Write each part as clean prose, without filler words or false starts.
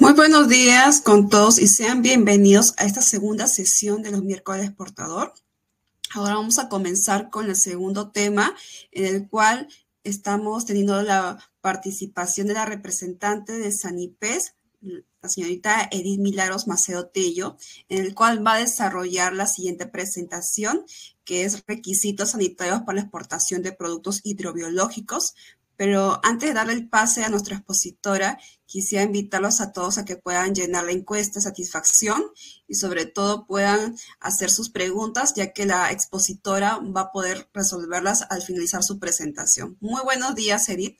Muy buenos días con todos y sean bienvenidos a esta segunda sesión de los Miércoles del Exportador. Ahora vamos a comenzar con el segundo tema, en el cual estamos teniendo la participación de la representante de Sanipes, la señorita Edith Milagros Macedo Tello, en el cual va a desarrollar la siguiente presentación, que es requisitos sanitarios para la exportación de productos hidrobiológicos. Pero antes de darle el pase a nuestra expositora, quisiera invitarlos a todos a que puedan llenar la encuesta de satisfacción y sobre todo puedan hacer sus preguntas, ya que la expositora va a poder resolverlas al finalizar su presentación. Muy buenos días, Edith.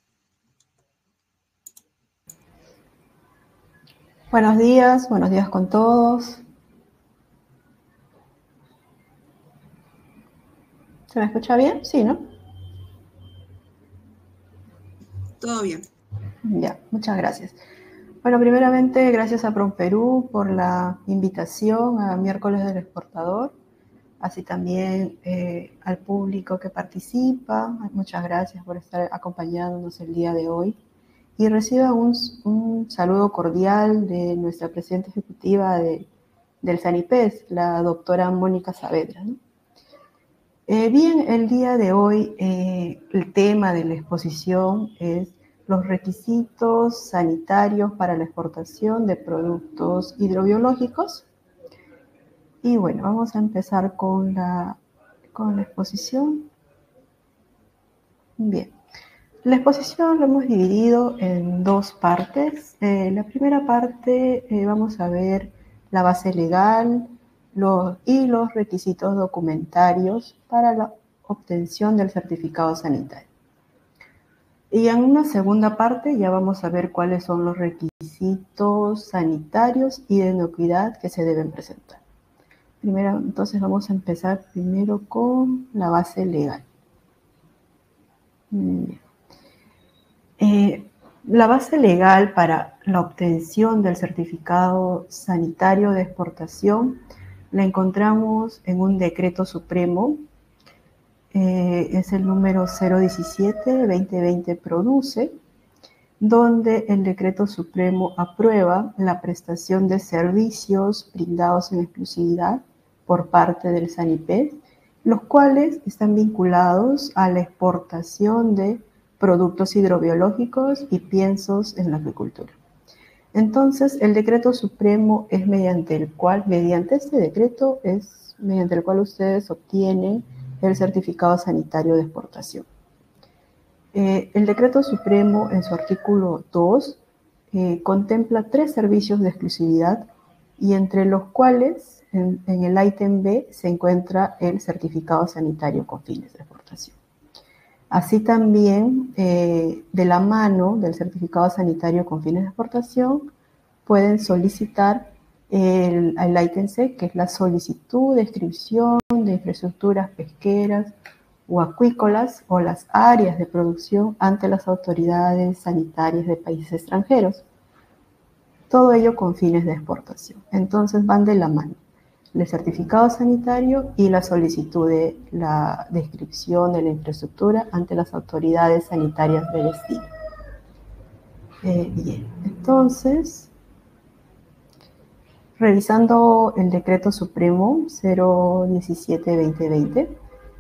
Buenos días con todos. ¿Se me escucha bien? Sí, ¿no? Todo bien. Ya, muchas gracias. Bueno, primeramente, gracias a PROMPERÚ por la invitación a Miércoles del Exportador, así también al público que participa. Muchas gracias por estar acompañándonos el día de hoy. Y reciba un saludo cordial de nuestra presidenta ejecutiva del Sanipes, la doctora Mónica Saavedra, ¿no? Bien, el día de hoy el tema de la exposición es los requisitos sanitarios para la exportación de productos hidrobiológicos. Y bueno, vamos a empezar con la exposición. Bien, la exposición la hemos dividido en dos partes. La primera parte vamos a ver la base legal, y los requisitos documentarios para la obtención del certificado sanitario. Y en una segunda parte ya vamos a ver cuáles son los requisitos sanitarios y de inocuidad que se deben presentar. Primero, entonces vamos a empezar primero con la base legal. La base legal para la obtención del certificado sanitario de exportación la encontramos en un decreto supremo, es el número 017-2020-PRODUCE, donde el decreto supremo aprueba la prestación de servicios brindados en exclusividad por parte del Sanipes, los cuales están vinculados a la exportación de productos hidrobiológicos y piensos en la acuicultura. Entonces, el decreto supremo es mediante el cual ustedes obtienen el certificado sanitario de exportación. El decreto supremo, en su artículo 2, contempla tres servicios de exclusividad y entre los cuales, en el ítem B, se encuentra el certificado sanitario con fines de exportación. Así también, de la mano del certificado sanitario con fines de exportación, pueden solicitar el ítem C, que es la solicitud, descripción de infraestructuras pesqueras o acuícolas o las áreas de producción ante las autoridades sanitarias de países extranjeros. Todo ello con fines de exportación. Entonces van de la mano el certificado sanitario y la solicitud de la descripción de la infraestructura ante las autoridades sanitarias de destino. Bien, entonces, revisando el decreto supremo 017-2020,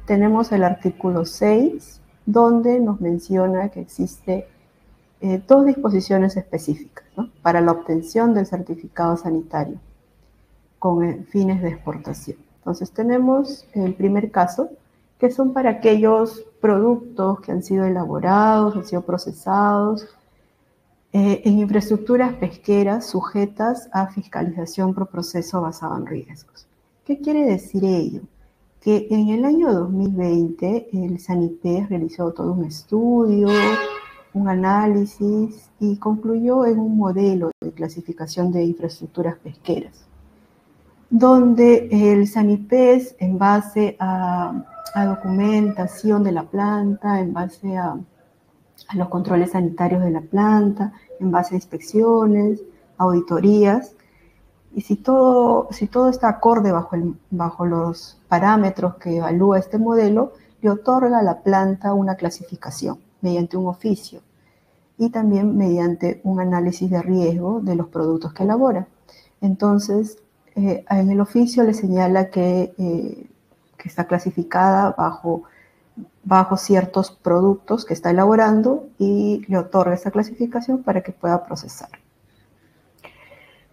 tenemos el artículo 6, donde nos menciona que existe dos disposiciones específicas, ¿no?, para la obtención del certificado sanitario con fines de exportación. Entonces tenemos el primer caso, que son para aquellos productos que han sido elaborados, han sido procesados en infraestructuras pesqueras sujetas a fiscalización por proceso basado en riesgos. ¿Qué quiere decir ello? Que en el año 2020 el Sanipes realizó todo un estudio, un análisis y concluyó en un modelo de clasificación de infraestructuras pesqueras, donde el Sanipes, en base a documentación de la planta, en base a los controles sanitarios de la planta, en base a inspecciones, auditorías, y si todo está acorde bajo los parámetros que evalúa este modelo, le otorga a la planta una clasificación mediante un oficio. y también mediante un análisis de riesgo de los productos que elabora. Entonces, en el oficio le señala que está clasificada bajo ciertos productos que está elaborando y le otorga esa clasificación para que pueda procesar.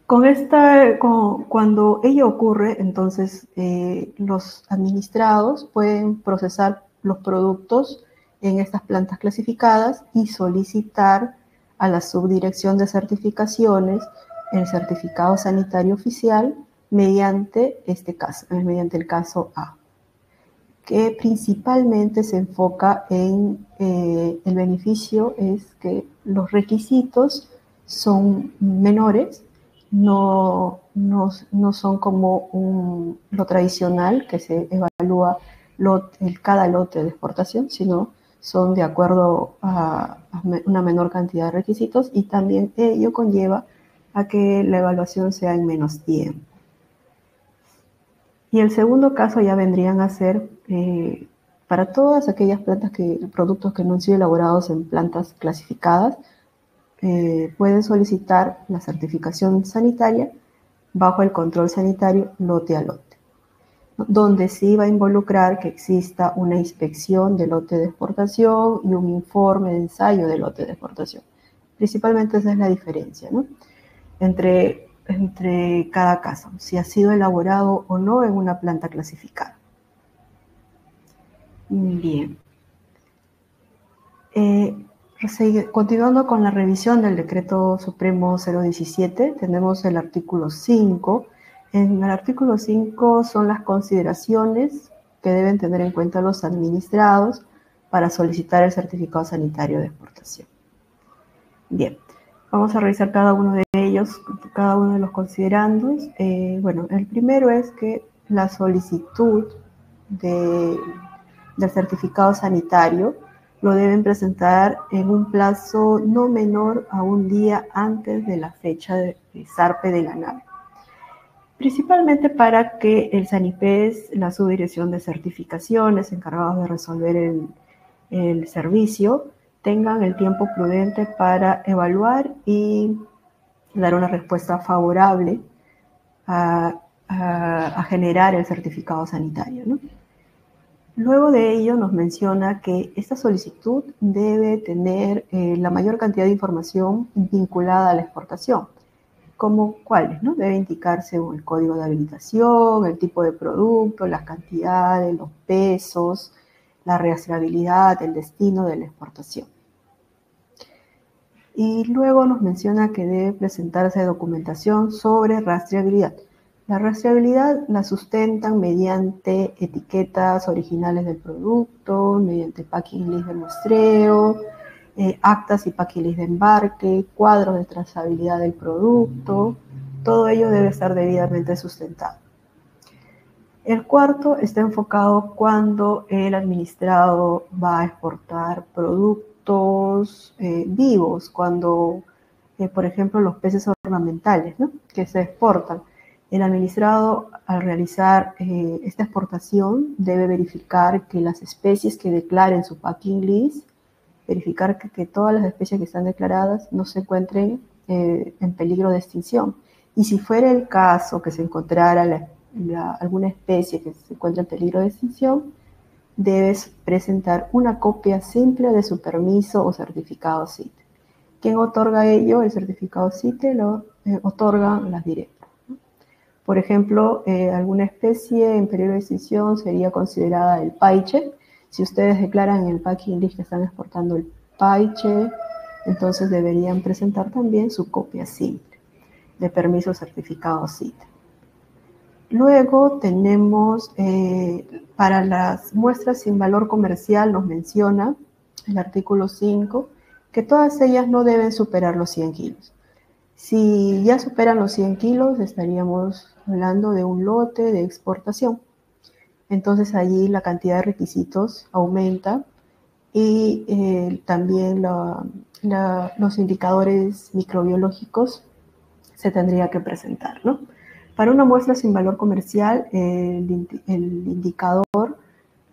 Cuando ello ocurre, entonces los administrados pueden procesar los productos en estas plantas clasificadas y solicitar a la Subdirección de Certificaciones el certificado sanitario oficial mediante este caso, mediante el caso A, que principalmente se enfoca en el beneficio es que los requisitos son menores, no son como lo tradicional que se evalúa cada lote de exportación, sino son de acuerdo a una menor cantidad de requisitos y también ello conlleva a que la evaluación sea en menos tiempo. Y el segundo caso ya vendrían a ser para todas aquellas productos que no han sido elaborados en plantas clasificadas, pueden solicitar la certificación sanitaria bajo el control sanitario lote a lote, donde sí va a involucrar que exista una inspección del lote de exportación y un informe de ensayo del lote de exportación. Principalmente esa es la diferencia, ¿no?, entre cada caso, si ha sido elaborado o no en una planta clasificada. Bien. Continuando con la revisión del Decreto Supremo 017, tenemos el artículo 5. En el artículo 5 son las consideraciones que deben tener en cuenta los administrados para solicitar el certificado sanitario de exportación. Bien. Vamos a revisar cada uno de ellos, cada uno de los considerandos. Bueno, el primero es que la solicitud del certificado sanitario lo deben presentar en un plazo no menor a un día antes de la fecha de zarpe de la nave. Principalmente para que el Sanipes, la Subdirección de Certificaciones, encargados de resolver el servicio, tengan el tiempo prudente para evaluar y dar una respuesta favorable a generar el certificado sanitario, ¿no? Luego de ello nos menciona que esta solicitud debe tener la mayor cantidad de información vinculada a la exportación, como cuáles, ¿no? Debe indicarse el código de habilitación, el tipo de producto, las cantidades, los pesos, la rastreabilidad, el destino de la exportación. Y luego nos menciona que debe presentarse documentación sobre rastreabilidad. La rastreabilidad la sustentan mediante etiquetas originales del producto, mediante packing list de muestreo, actas y packing list de embarque, cuadros de trazabilidad del producto. Todo ello debe estar debidamente sustentado. El cuarto está enfocado cuando el administrado va a exportar productos vivos, cuando, por ejemplo, los peces ornamentales, ¿no?, que se exportan. El administrado, al realizar esta exportación, debe verificar que las especies que declaren su packing list, verificar que todas las especies que están declaradas no se encuentren en peligro de extinción. Y si fuera el caso que se encontrara alguna especie que se encuentra en peligro de extinción, debes presentar una copia simple de su permiso o certificado CITE. ¿Quién otorga ello? El certificado CITE lo otorgan las directas, ¿no? Por ejemplo, alguna especie en peligro de extinción sería considerada el paiche. Si ustedes declaran en el packing list que están exportando el paiche, entonces deberían presentar también su copia simple de permiso o certificado CITE. Luego tenemos, para las muestras sin valor comercial, nos menciona el artículo 5, que todas ellas no deben superar los 100 kilos. Si ya superan los 100 kilos, estaríamos hablando de un lote de exportación. Entonces, allí la cantidad de requisitos aumenta y también los indicadores microbiológicos se tendría que presentar, ¿no? Para una muestra sin valor comercial, el indicador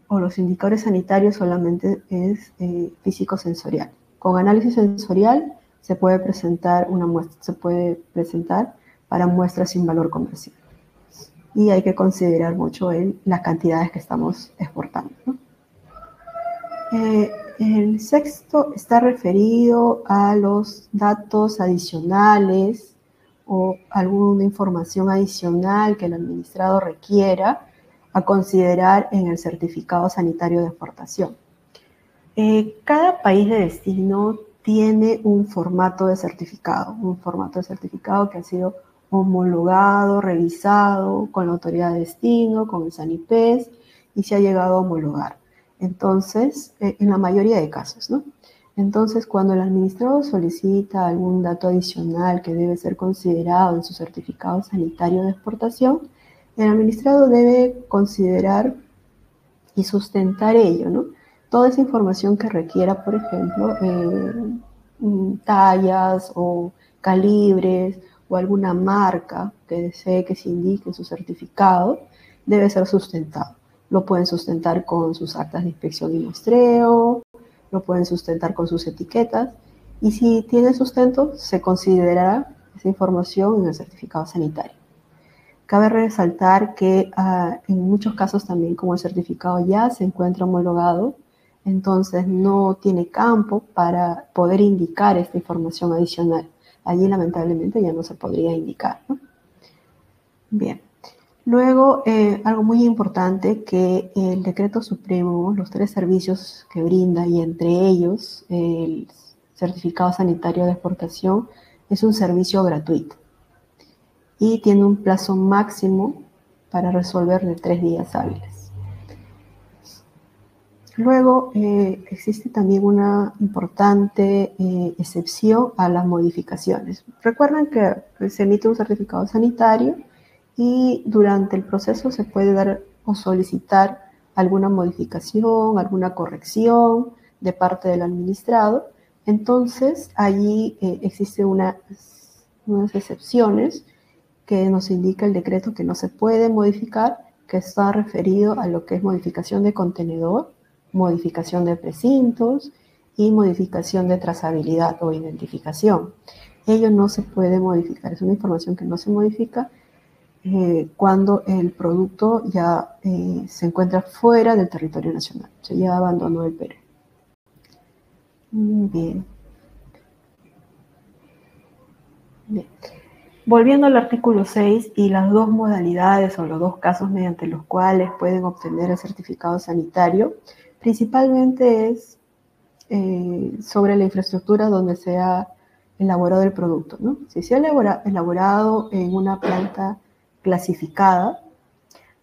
o los indicadores sanitarios solamente es físico-sensorial. Con análisis sensorial se puede presentar una muestra, se puede presentar para muestras sin valor comercial. Y hay que considerar mucho las cantidades que estamos exportando, ¿no? El sexto está referido a los datos adicionales o alguna información adicional que el administrado requiera a considerar en el certificado sanitario de exportación. Cada país de destino tiene un formato de certificado que ha sido homologado, revisado con la autoridad de destino, con el Sanipes, y se ha llegado a homologar. Entonces, en la mayoría de casos, ¿no? Entonces, cuando el administrado solicita algún dato adicional que debe ser considerado en su certificado sanitario de exportación, el administrado debe considerar y sustentar ello, ¿no? Toda esa información que requiera, por ejemplo, tallas o calibres o alguna marca que desee que se indique en su certificado, debe ser sustentado. Lo pueden sustentar con sus actas de inspección y muestreo, lo pueden sustentar con sus etiquetas, y si tiene sustento, se considerará esa información en el certificado sanitario. Cabe resaltar que en muchos casos también, como el certificado ya se encuentra homologado, entonces no tiene campo para poder indicar esta información adicional. Allí lamentablemente ya no se podría indicar, ¿no? Bien. Luego, algo muy importante que el Decreto Supremo, los tres servicios que brinda y entre ellos el certificado sanitario de exportación, es un servicio gratuito y tiene un plazo máximo para resolver de 3 días hábiles. Luego, existe también una importante excepción a las modificaciones. Recuerden que se emite un certificado sanitario y durante el proceso se puede dar o solicitar alguna modificación, alguna corrección de parte del administrado. Entonces, allí existen unas excepciones que nos indica el decreto que no se puede modificar, que está referido a lo que es modificación de contenedor, modificación de precintos y modificación de trazabilidad o identificación. Ello no se puede modificar, es una información que no se modifica cuando el producto ya se encuentra fuera del territorio nacional, o sea, ya abandonó el Perú. Bien. Bien. Volviendo al artículo 6 y las dos modalidades o los dos casos mediante los cuales pueden obtener el certificado sanitario, principalmente es sobre la infraestructura donde se ha elaborado el producto, ¿no? Si se ha elaborado en una planta clasificada,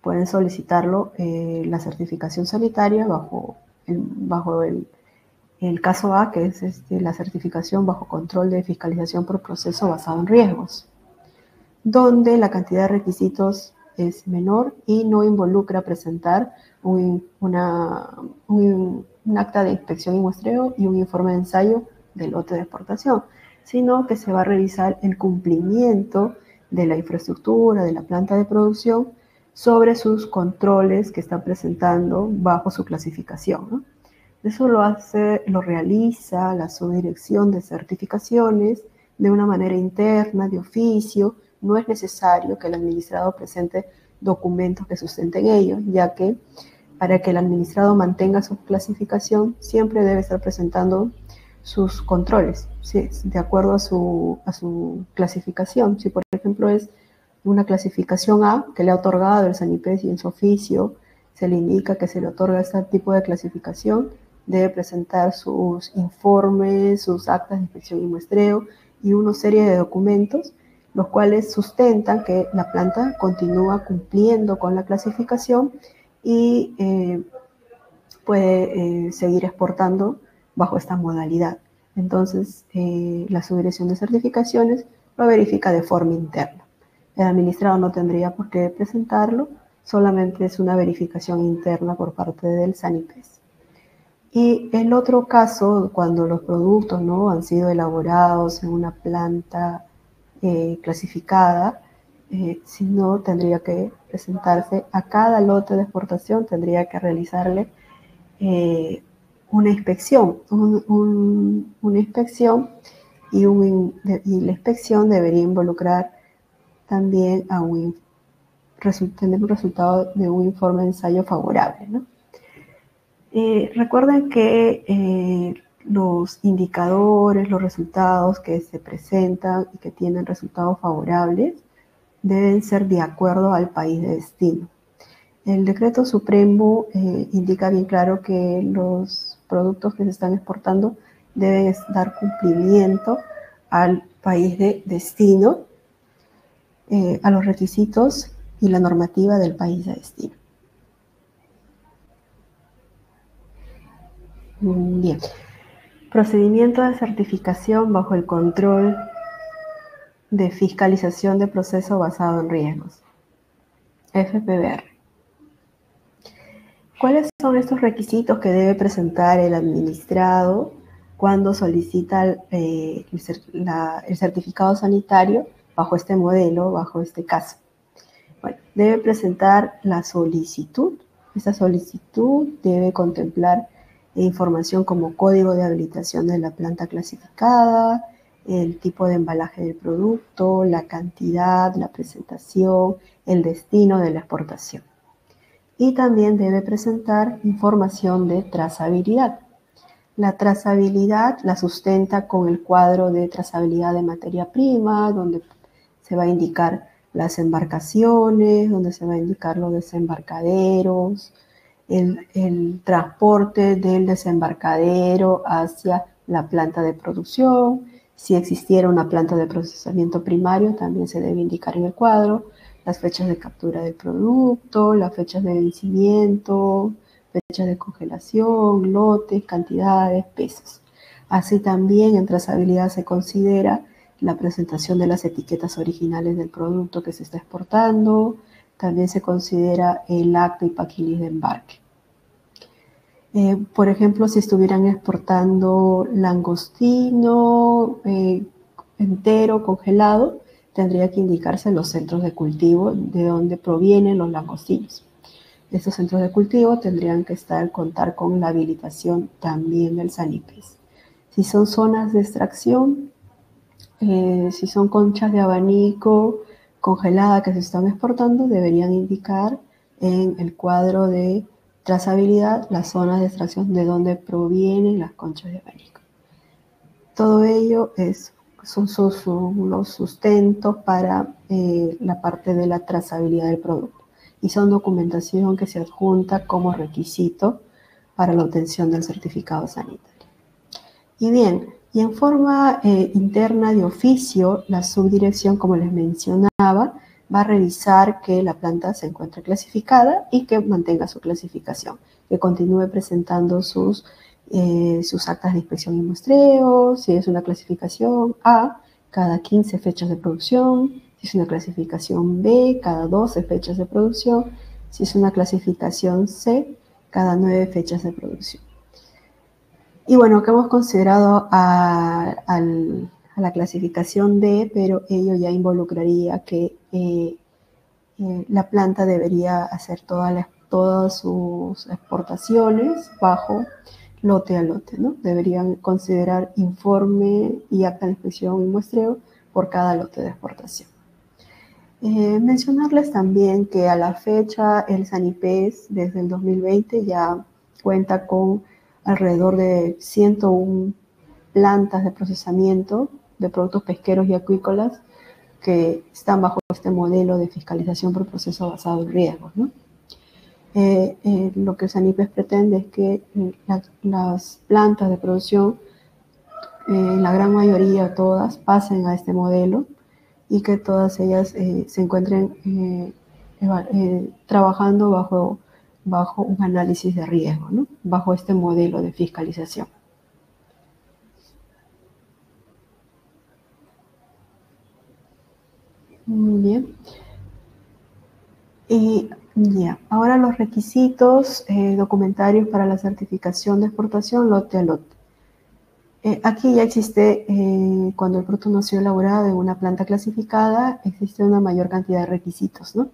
pueden solicitarlo la certificación sanitaria bajo el caso A, que es la certificación bajo control de fiscalización por proceso basado en riesgos, donde la cantidad de requisitos es menor y no involucra presentar un acta de inspección y muestreo y un informe de ensayo del lote de exportación, sino que se va a revisar el cumplimiento de la infraestructura, de la planta de producción, sobre sus controles que está presentando bajo su clasificación, ¿no? Eso lo realiza la subdirección de certificaciones de una manera interna, de oficio. No es necesario que el administrado presente documentos que sustenten ello, ya que para que el administrado mantenga su clasificación siempre debe estar presentando sus controles, ¿sí? De acuerdo a su clasificación. Si por ejemplo es una clasificación A que le ha otorgado el Sanipes y en su oficio se le indica que se le otorga este tipo de clasificación, debe presentar sus informes, sus actas de inspección y muestreo y una serie de documentos, los cuales sustentan que la planta continúa cumpliendo con la clasificación y puede seguir exportando bajo esta modalidad. Entonces, la subdirección de certificaciones lo verifica de forma interna. El administrado no tendría por qué presentarlo, solamente es una verificación interna por parte del Sanipes. Y el otro caso, cuando los productos, ¿no?, han sido elaborados en una planta clasificada, si no, tendría que presentarse a cada lote de exportación, tendría que realizarle una inspección. Una inspección y la inspección debería involucrar también a tener un resultado de un informe de ensayo favorable, ¿no? Recuerden que los indicadores, los resultados que se presentan y que tienen resultados favorables deben ser de acuerdo al país de destino. El Decreto Supremo indica bien claro que los productos que se están exportando deben dar cumplimiento al país de destino, a los requisitos y la normativa del país de destino. Bien. Procedimiento de certificación bajo el control de fiscalización de proceso basado en riesgos, FPBR. ¿Cuáles son estos requisitos que debe presentar el administrado cuando solicita el certificado sanitario bajo este modelo, bajo este caso? Bueno, debe presentar la solicitud. Esta solicitud debe contemplar información como código de habilitación de la planta clasificada, el tipo de embalaje del producto, la cantidad, la presentación, el destino de la exportación. Y también debe presentar información de trazabilidad. La trazabilidad la sustenta con el cuadro de trazabilidad de materia prima, donde se va a indicar las embarcaciones, donde se va a indicar los desembarcaderos, el transporte del desembarcadero hacia la planta de producción. Si existiera una planta de procesamiento primario, también se debe indicar en el cuadro las fechas de captura del producto, las fechas de vencimiento, fechas de congelación, lotes, cantidades, pesos. Así también en trazabilidad se considera la presentación de las etiquetas originales del producto que se está exportando, también se considera el acta y paquilí de embarque. Por ejemplo, si estuvieran exportando langostino entero, congelado, tendría que indicarse los centros de cultivo de donde provienen los langostinos. Estos centros de cultivo tendrían que contar con la habilitación también del Sanipes. Si son zonas de extracción, si son conchas de abanico congeladas que se están exportando, deberían indicar en el cuadro de trazabilidad las zonas de extracción de donde provienen las conchas de abanico. Todo ello son los sustentos para la parte de la trazabilidad del producto y son documentación que se adjunta como requisito para la obtención del certificado sanitario. Y bien, y en forma interna de oficio, la subdirección, como les mencionaba, va a revisar que la planta se encuentre clasificada y que mantenga su clasificación, que continúe presentando sus actas de inspección y muestreo. Si es una clasificación A, cada 15 fechas de producción; si es una clasificación B, cada 12 fechas de producción; si es una clasificación C, cada 9 fechas de producción. Y bueno, que hemos considerado a la clasificación D, pero ello ya involucraría que la planta debería hacer todas sus exportaciones bajo lote a lote, ¿no? Deberían considerar informe y acta de inspección y muestreo por cada lote de exportación. Mencionarles también que a la fecha el Sanipes desde el 2020 ya cuenta con alrededor de 101 plantas de procesamiento de productos pesqueros y acuícolas que están bajo este modelo de fiscalización por proceso basado en riesgos, ¿no? Lo que el Sanipes pretende es que las plantas de producción, la gran mayoría o todas, pasen a este modelo y que todas ellas se encuentren trabajando bajo un análisis de riesgo, ¿no? Bajo este modelo de fiscalización. Muy bien. Y ya, ahora los requisitos documentarios para la certificación de exportación lote a lote. Aquí ya existe, cuando el producto no ha sido elaborado en una planta clasificada, existe una mayor cantidad de requisitos, ¿no?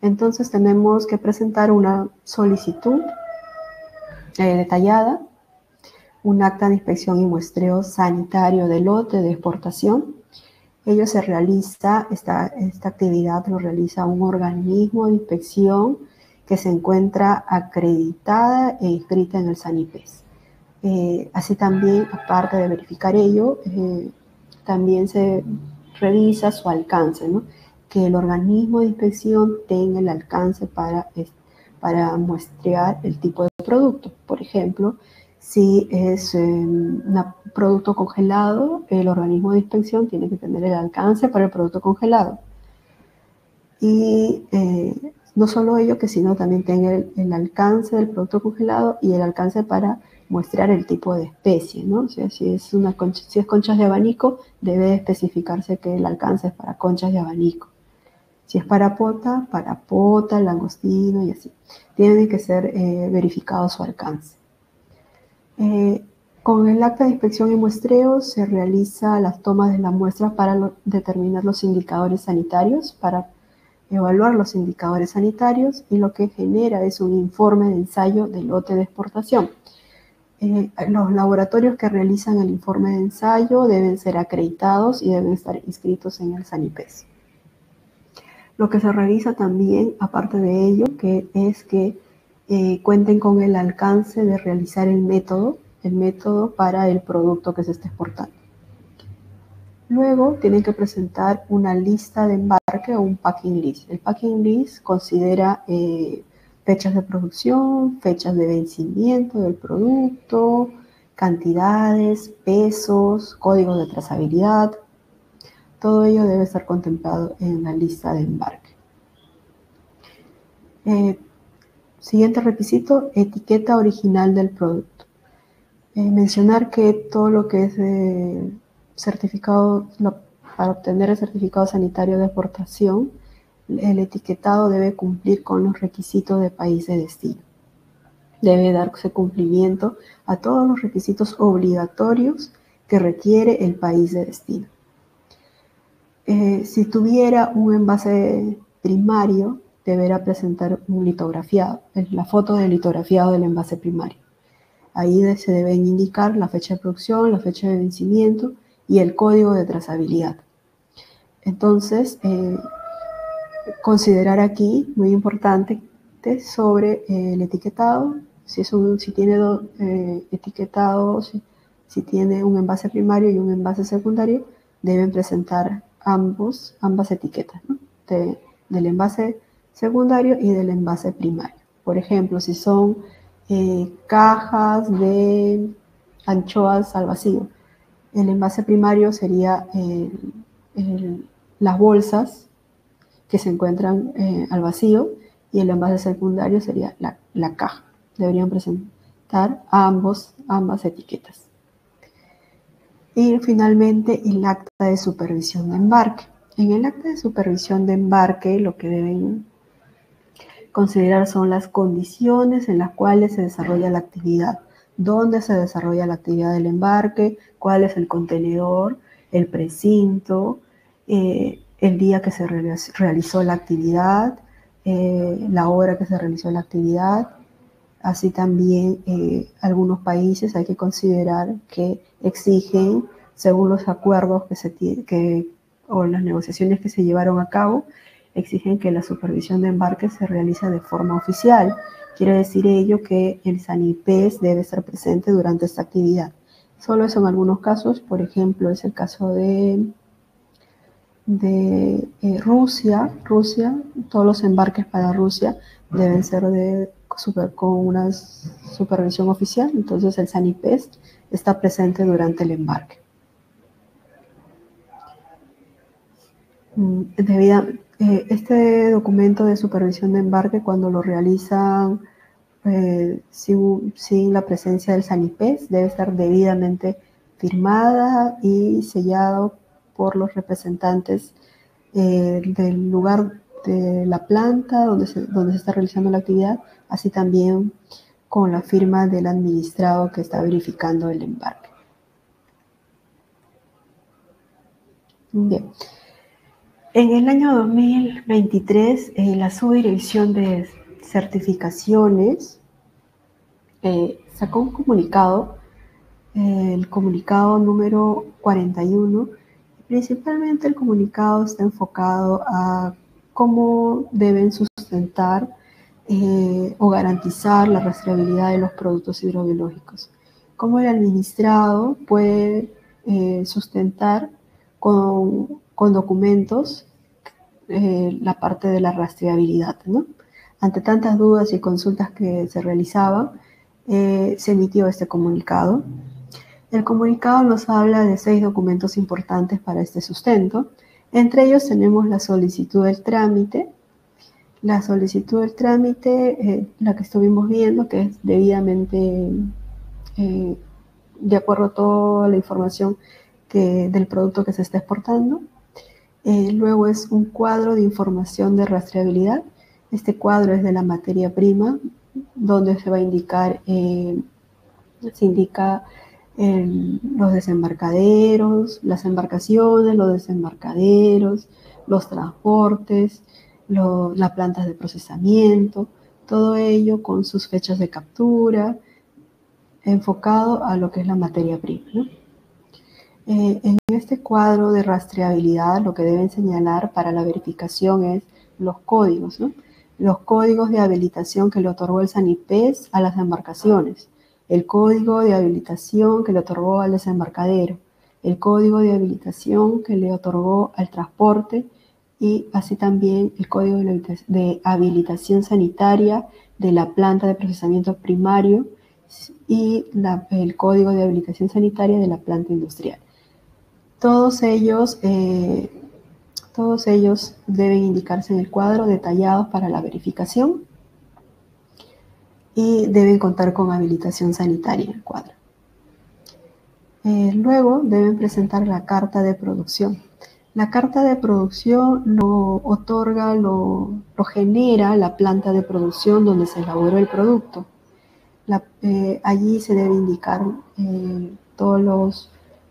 Entonces tenemos que presentar una solicitud detallada un acta de inspección y muestreo sanitario de lote de exportación. Ello se realiza, esta actividad lo realiza un organismo de inspección que se encuentra acreditada e inscrita en el Sanipes. Así también, aparte de verificar ello, también se revisa su alcance, ¿no? Que el organismo de inspección tenga el alcance para muestrear el tipo de producto. Por ejemplo, si es un producto congelado, el organismo de inspección tiene que tener el alcance para el producto congelado. Y no solo ello, que sino también tenga el alcance del producto congelado y el alcance para muestrear el tipo de especie, ¿no? O sea, si es conchas de abanico, debe especificarse que el alcance es para conchas de abanico. Si es para pota, langostino y así. Tiene que ser verificado su alcance. Con el acta de inspección y muestreo se realiza las tomas de las muestras para determinar los indicadores sanitarios, para evaluar los indicadores sanitarios, y lo que genera es un informe de ensayo del lote de exportación. Los laboratorios que realizan el informe de ensayo deben ser acreditados y deben estar inscritos en el Sanipes. Lo que se realiza también, aparte de ello, que cuenten con el alcance de realizar el método para el producto que se está exportando. Luego tienen que presentar una lista de embarque o un packing list. El packing list considera fechas de producción, fechas de vencimiento del producto, cantidades, pesos, códigos de trazabilidad. Todo ello debe estar contemplado en la lista de embarque. Siguiente requisito, etiqueta original del producto. Mencionar que todo lo que es certificado, para obtener el certificado sanitario de exportación, el etiquetado debe cumplir con los requisitos de país de destino. Debe darse cumplimiento a todos los requisitos obligatorios que requiere el país de destino. Si tuviera un envase primario, deberá presentar un litografiado, la foto del litografiado del envase primario. Ahí se deben indicar la fecha de producción, la fecha de vencimiento y el código de trazabilidad. Entonces, considerar aquí, muy importante, sobre el etiquetado, si tiene un envase primario y un envase secundario, deben presentar ambas etiquetas, ¿no? Del envase secundario y del envase primario. Por ejemplo, si son cajas de anchoas al vacío, el envase primario sería las bolsas que se encuentran al vacío, y el envase secundario sería la caja. Deberían presentar ambas etiquetas. Y finalmente, el acta de supervisión de embarque. En el acta de supervisión de embarque, lo que deben considerar son las condiciones en las cuales se desarrolla la actividad, dónde se desarrolla la actividad del embarque, cuál es el contenedor, el precinto, el día que se realizó la actividad, la hora que se realizó la actividad. Así también algunos países hay que considerar que exigen, según los acuerdos o las negociaciones que se llevaron a cabo, exigen que la supervisión de embarque se realiza de forma oficial. Quiere decir ello que el Sanipes debe estar presente durante esta actividad. Solo eso en algunos casos, por ejemplo, es el caso de Rusia. Todos los embarques para Rusia deben ser con una supervisión oficial, entonces el Sanipes está presente durante el embarque. Este documento de supervisión de embarque, cuando lo realizan sin la presencia del Sanipes, debe estar debidamente firmada y sellado por los representantes del lugar de la planta donde se está realizando la actividad, así también con la firma del administrado que está verificando el embarque. Bien. En el año 2023, la Subdirección de Certificaciones sacó un comunicado el comunicado número 41. Principalmente el comunicado está enfocado a cómo deben sustentar o garantizar la rastreabilidad de los productos hidrobiológicos, cómo el administrado puede sustentar con documentos la parte de la rastreabilidad, ¿no? Ante tantas dudas y consultas que se realizaban, se emitió este comunicado. El comunicado nos habla de 6 documentos importantes para este sustento. Entre ellos tenemos la solicitud del trámite. La solicitud del trámite, la que estuvimos viendo, que es debidamente de acuerdo a toda la información del producto que se está exportando. Luego es un cuadro de información de rastreabilidad. Este cuadro es de la materia prima, donde se va a indicar, los desembarcaderos, las embarcaciones, los desembarcaderos, los transportes, las plantas de procesamiento, todo ello con sus fechas de captura, enfocado a lo que es la materia prima, ¿no? En este cuadro de rastreabilidad, lo que deben señalar para la verificación es los códigos, ¿no? Los códigos de habilitación que le otorgó el Sanipes a las embarcaciones, el código de habilitación que le otorgó al desembarcadero, el código de habilitación que le otorgó al transporte y así también el código de habilitación sanitaria de la planta de procesamiento primario y el código de habilitación sanitaria de la planta industrial. Todos ellos deben indicarse en el cuadro detallados para la verificación. Y deben contar con habilitación sanitaria en el cuadro. Luego deben presentar la carta de producción. La carta de producción lo otorga, lo genera la planta de producción donde se elaboró el producto. Allí se debe indicar todos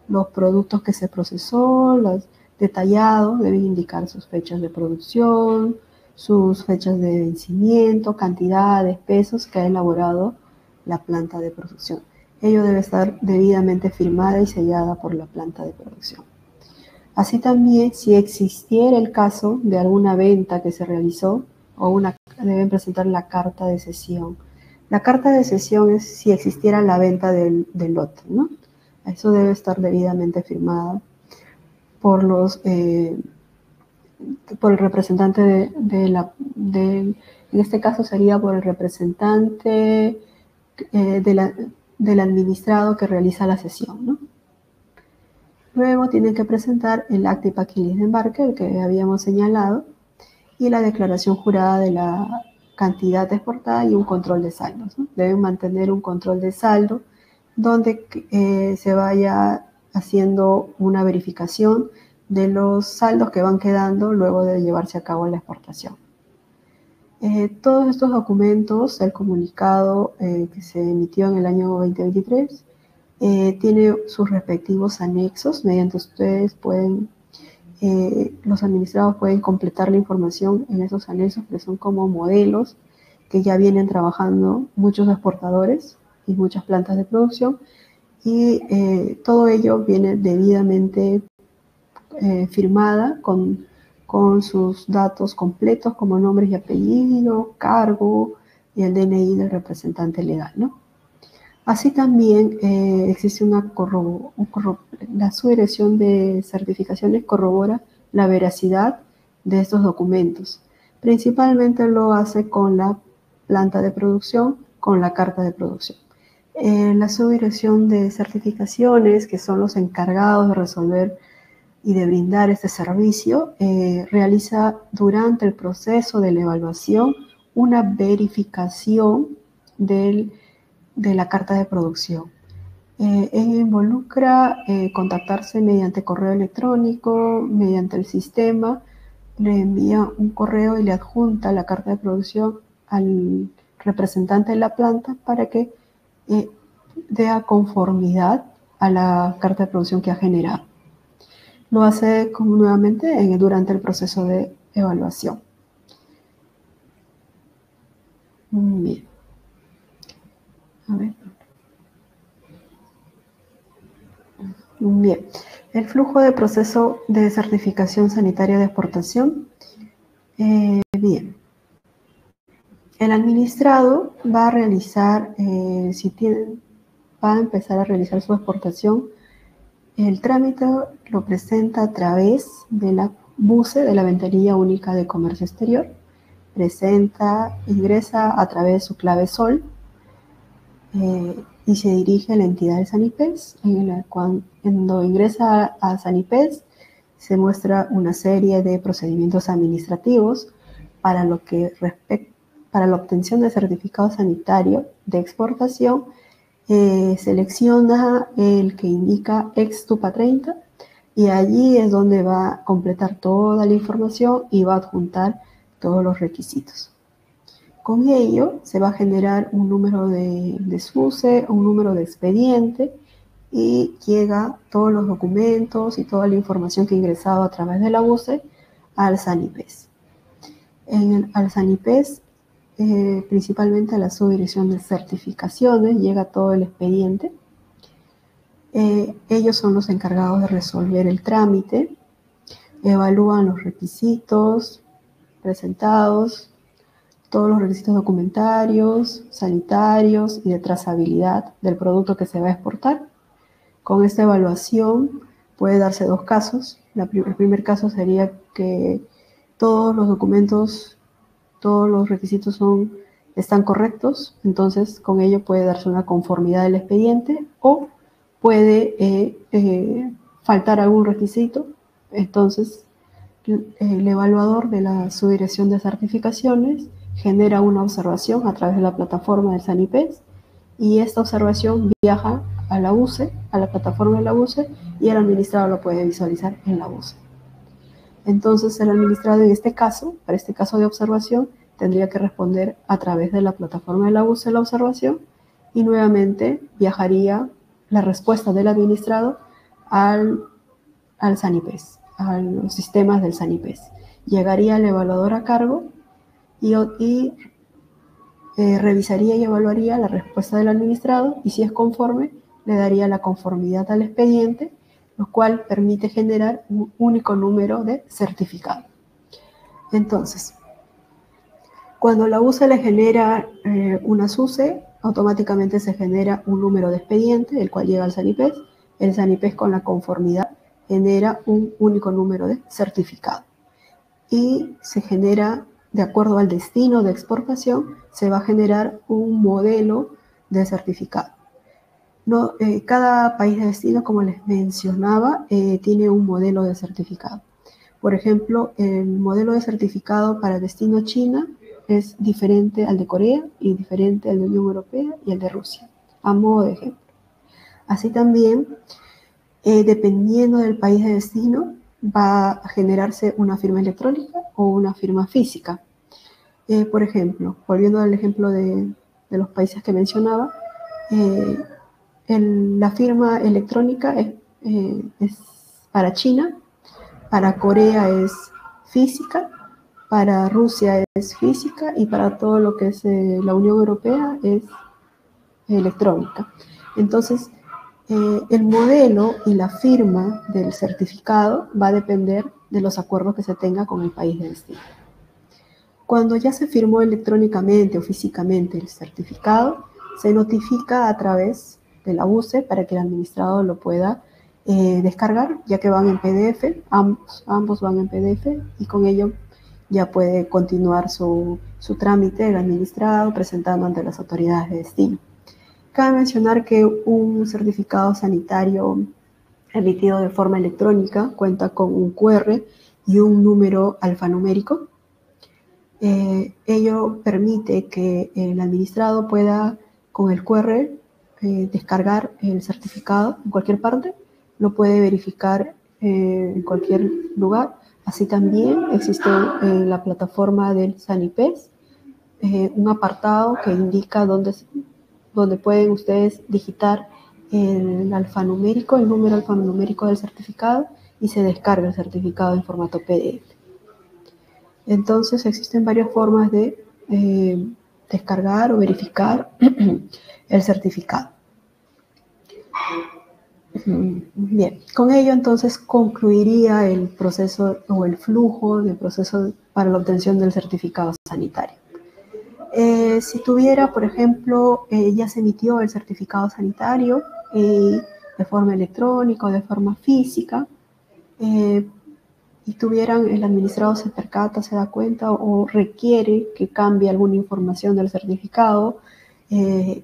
los productos que se procesó, los detallados, deben indicar sus fechas de producción, sus fechas de vencimiento, cantidades, pesos que ha elaborado la planta de producción. Ello debe estar debidamente firmada y sellada por la planta de producción. Así también, si existiera el caso de alguna venta que se realizó, deben presentar la carta de cesión. La carta de cesión es si existiera la venta del lote, ¿no? Eso debe estar debidamente firmada por el representante en este caso sería por el representante del administrado que realiza la cesión, ¿no? Luego tienen que presentar el acta y paquilis de embarque, el que habíamos señalado, y la declaración jurada de la cantidad exportada y un control de saldos, ¿no? Deben mantener un control de saldo donde se vaya haciendo una verificación de los saldos que van quedando luego de llevarse a cabo la exportación. Todos estos documentos, el comunicado que se emitió en el año 2023, tiene sus respectivos anexos. Mediante ustedes los administrados pueden completar la información en esos anexos, que son como modelos que ya vienen trabajando muchos exportadores y muchas plantas de producción, y todo ello viene debidamente firmada con sus datos completos como nombres y apellido, cargo y el DNI del representante legal, ¿no? Así también existe la subdirección de certificaciones corrobora la veracidad de estos documentos. Principalmente lo hace con la planta de producción, con la carta de producción. La subdirección de certificaciones, que son los encargados de resolver y de brindar este servicio, realiza durante el proceso de la evaluación una verificación de la carta de producción. Ello involucra contactarse mediante correo electrónico, mediante el sistema, le envía un correo y le adjunta la carta de producción al representante de la planta para que dé conformidad a la carta de producción que ha generado. Lo hace nuevamente durante el proceso de evaluación. Bien. A ver. Bien, el flujo de proceso de certificación sanitaria de exportación. Bien, el administrado va a realizar, va a empezar a realizar su exportación. El trámite lo presenta a través de la BUCE, de la Ventanilla Única de Comercio Exterior. Presenta, ingresa a través de su clave SOL y se dirige a la entidad de Sanipes. Cuando ingresa a Sanipes se muestra una serie de procedimientos administrativos para lo que respecta para la obtención de certificado sanitario de exportación. Selecciona el que indica EX-TUPA 30 y allí es donde va a completar toda la información y va a adjuntar todos los requisitos. Con ello se va a generar un número de SUCE, un número de expediente y llega todos los documentos y toda la información que ha ingresado a través de la BUCE al Sanipes. Al Sanipes, principalmente a la subdirección de certificaciones, llega todo el expediente. Ellos son los encargados de resolver el trámite, evalúan los requisitos presentados, todos los requisitos documentarios, sanitarios y de trazabilidad del producto que se va a exportar. Con esta evaluación puede darse dos casos. El primer caso sería que todos los documentos, todos los requisitos están correctos, entonces con ello puede darse una conformidad del expediente o puede faltar algún requisito. Entonces el evaluador de la subdirección de certificaciones genera una observación a través de la plataforma del Sanipes y esta observación viaja a la BUCE, a la plataforma de la BUCE, y el administrador lo puede visualizar en la BUCE. Entonces el administrado en este caso, para este caso de observación, tendría que responder a través de la plataforma de la BUCE la observación y nuevamente viajaría la respuesta del administrado al Sanipes, a los sistemas del Sanipes. Llegaría el evaluador a cargo y revisaría y evaluaría la respuesta del administrado y si es conforme le daría la conformidad al expediente, lo cual permite generar un único número de certificado. Entonces, cuando la BUCE le genera una SUCE, automáticamente se genera un número de expediente, el cual llega al Sanipes. El Sanipes, con la conformidad, genera un único número de certificado. Y se genera, de acuerdo al destino de exportación, se va a generar un modelo de certificado. No, cada país de destino, como les mencionaba, tiene un modelo de certificado. Por ejemplo, el modelo de certificado para el destino China es diferente al de Corea y diferente al de Unión Europea y al de Rusia, a modo de ejemplo. Así también, dependiendo del país de destino, va a generarse una firma electrónica o una firma física. Por ejemplo, volviendo al ejemplo de los países que mencionaba, la firma electrónica es para China, para Corea es física, para Rusia es física y para todo lo que es la Unión Europea es electrónica. Entonces, el modelo y la firma del certificado va a depender de los acuerdos que se tenga con el país de destino. Cuando ya se firmó electrónicamente o físicamente el certificado, se notifica a través de la BUCE para que el administrador lo pueda descargar, ya que van en PDF, ambos van en PDF, y con ello ya puede continuar su trámite el administrado presentando ante las autoridades de destino. Cabe mencionar que un certificado sanitario emitido de forma electrónica cuenta con un QR y un número alfanumérico. Ello permite que el administrado pueda, con el QR, descargar el certificado en cualquier parte, lo puede verificar en cualquier lugar. Así también existe en la plataforma del Sanipes un apartado que indica dónde pueden ustedes digitar el alfanumérico, el número alfanumérico del certificado y se descarga el certificado en formato PDF. Entonces existen varias formas de descargar o verificar el certificado. Bien, con ello entonces concluiría el proceso o el flujo del proceso para la obtención del certificado sanitario. Si tuviera, por ejemplo, ya se emitió el certificado sanitario de forma electrónica o de forma física, y tuvieran, el administrado se percata, se da cuenta o requiere que cambie alguna información del certificado,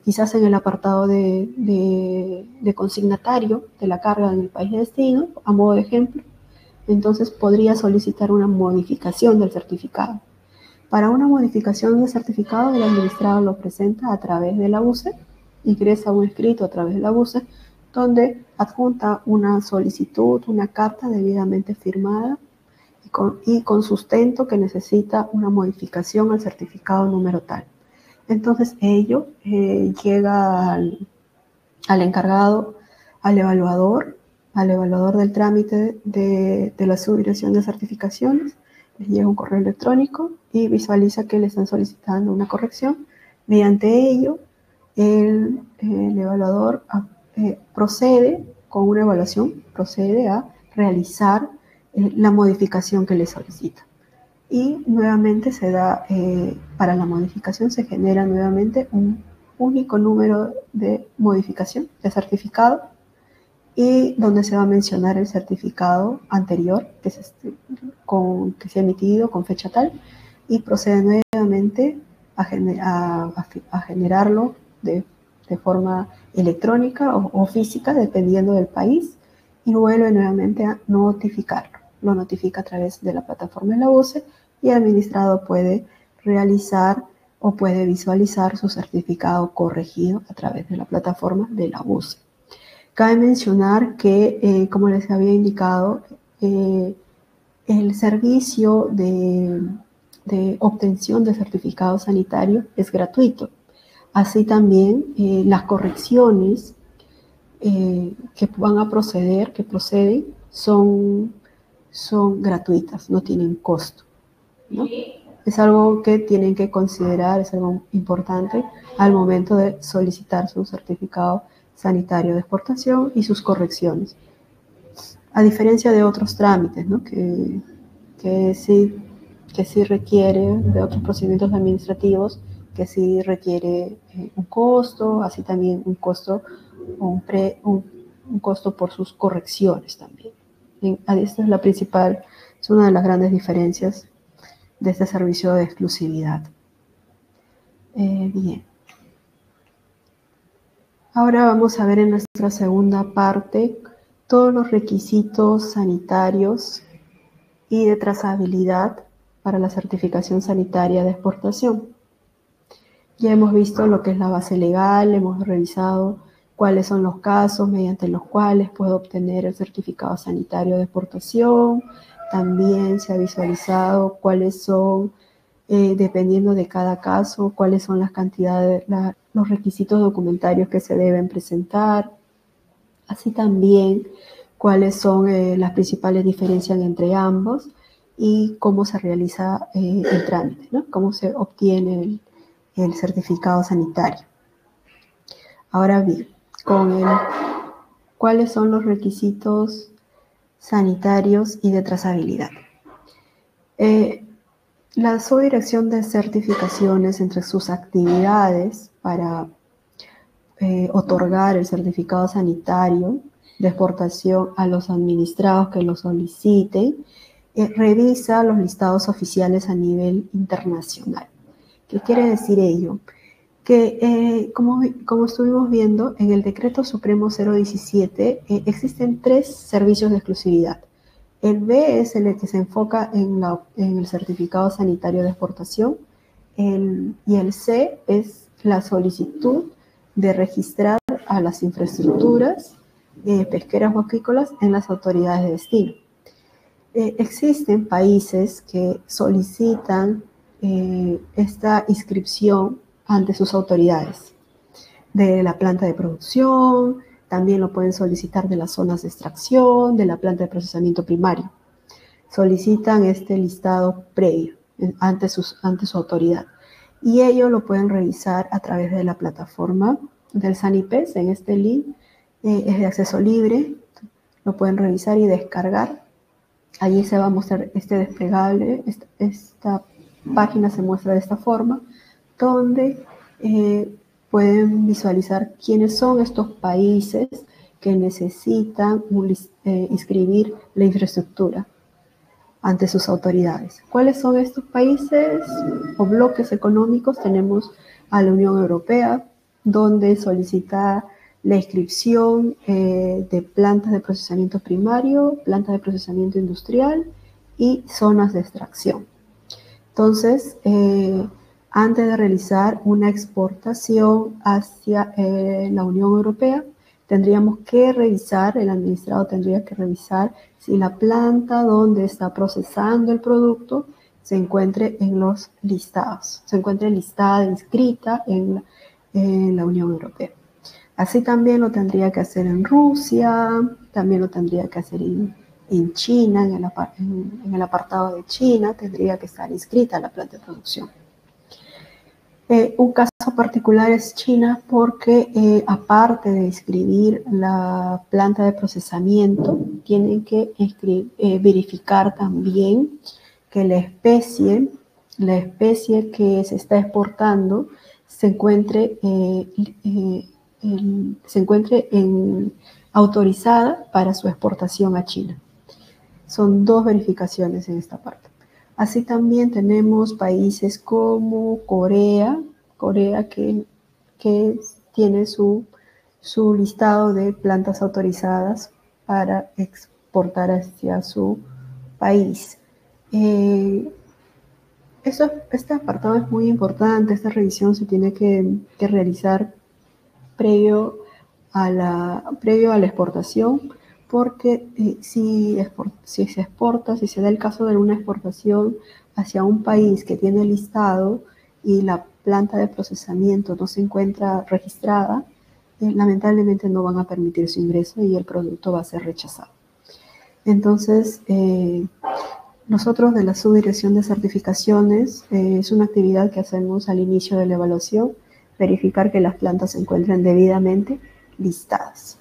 quizás en el apartado de consignatario de la carga en el país de destino, a modo de ejemplo, entonces podría solicitar una modificación del certificado. Para una modificación del certificado, el administrado lo presenta a través de la BUCE, ingresa un escrito a través de la BUCE, donde adjunta una solicitud, una carta debidamente firmada y con sustento que necesita una modificación al certificado número tal. Entonces ello llega al encargado, al evaluador del trámite de la subdirección de certificaciones, les llega un correo electrónico y visualiza que le están solicitando una corrección. Mediante ello, el evaluador procede con una evaluación, procede a realizar la modificación que le solicita. Y nuevamente se da, para la modificación se genera nuevamente un único número de modificación de certificado y donde se va a mencionar el certificado anterior que se ha emitido con fecha tal y procede nuevamente a generarlo de forma electrónica o física dependiendo del país y vuelve nuevamente a notificarlo. Lo notifica a través de la plataforma de la BUCE y el administrado puede realizar o puede visualizar su certificado corregido a través de la plataforma de la BUCE. Cabe mencionar que, como les había indicado, el servicio de obtención de certificado sanitario es gratuito. Así también las correcciones que van a proceder, son gratuitas, no tienen costo, ¿no? Es algo que tienen que considerar, es algo importante al momento de solicitar su certificado sanitario de exportación y sus correcciones. A diferencia de otros trámites, ¿no? que sí requiere de otros procedimientos administrativos, que sí requiere un costo, así también un costo, un costo por sus correcciones también. Esta es la principal, es una de las grandes diferencias de este servicio de exclusividad. Bien. Ahora vamos a ver en nuestra segunda parte todos los requisitos sanitarios y de trazabilidad para la certificación sanitaria de exportación. Ya hemos visto lo que es la base legal, hemos revisado cuáles son los casos mediante los cuales puedo obtener el certificado sanitario de exportación. También se ha visualizado cuáles son, dependiendo de cada caso, cuáles son las cantidades, los requisitos documentarios que se deben presentar. Así también cuáles son las principales diferencias entre ambos y cómo se realiza el trámite, ¿no? Cómo se obtiene el certificado sanitario. Ahora bien, ¿cuáles son los requisitos sanitarios y de trazabilidad? La subdirección de certificaciones entre sus actividades para otorgar el certificado sanitario de exportación a los administrados que lo soliciten, revisa los listados oficiales a nivel internacional. ¿Qué quiere decir ello? Que como estuvimos viendo, en el Decreto Supremo 017 existen tres servicios de exclusividad. El B es el que se enfoca en el certificado sanitario de exportación y el C es la solicitud de registrar a las infraestructuras pesqueras o acuícolas en las autoridades de destino. Existen países que solicitan esta inscripción ante sus autoridades de la planta de producción, también lo pueden solicitar de las zonas de extracción, de la planta de procesamiento primario. Solicitan este listado previo ante su autoridad y ello lo pueden revisar a través de la plataforma del Sanipes en este link es de acceso libre, lo pueden revisar y descargar. Allí se va a mostrar este desplegable, esta página se muestra de esta forma, donde pueden visualizar quiénes son estos países que necesitan inscribir la infraestructura ante sus autoridades. ¿Cuáles son estos países o bloques económicos? Tenemos a la Unión Europea, donde solicita la inscripción de plantas de procesamiento primario, plantas de procesamiento industrial y zonas de extracción. Entonces, antes de realizar una exportación hacia la Unión Europea, tendríamos que revisar, el administrador tendría que revisar si la planta donde está procesando el producto se encuentre en los listados, se encuentre listada, inscrita en la Unión Europea. Así también lo tendría que hacer en Rusia, también lo tendría que hacer en China, en el apartado de China tendría que estar inscrita la planta de producción. Un caso particular es China porque aparte de inscribir la planta de procesamiento, tienen que verificar también que la especie que se está exportando se encuentre autorizada para su exportación a China. Son dos verificaciones en esta parte. Así también tenemos países como Corea que tiene su listado de plantas autorizadas para exportar hacia su país. Este apartado es muy importante, esta revisión se tiene que realizar previo a la exportación, porque si se exporta, si se da el caso de una exportación hacia un país que tiene listado y la planta de procesamiento no se encuentra registrada, lamentablemente no van a permitir su ingreso y el producto va a ser rechazado. Entonces, nosotros de la Subdirección de Certificaciones, es una actividad que hacemos al inicio de la evaluación, verificar que las plantas se encuentren debidamente listadas.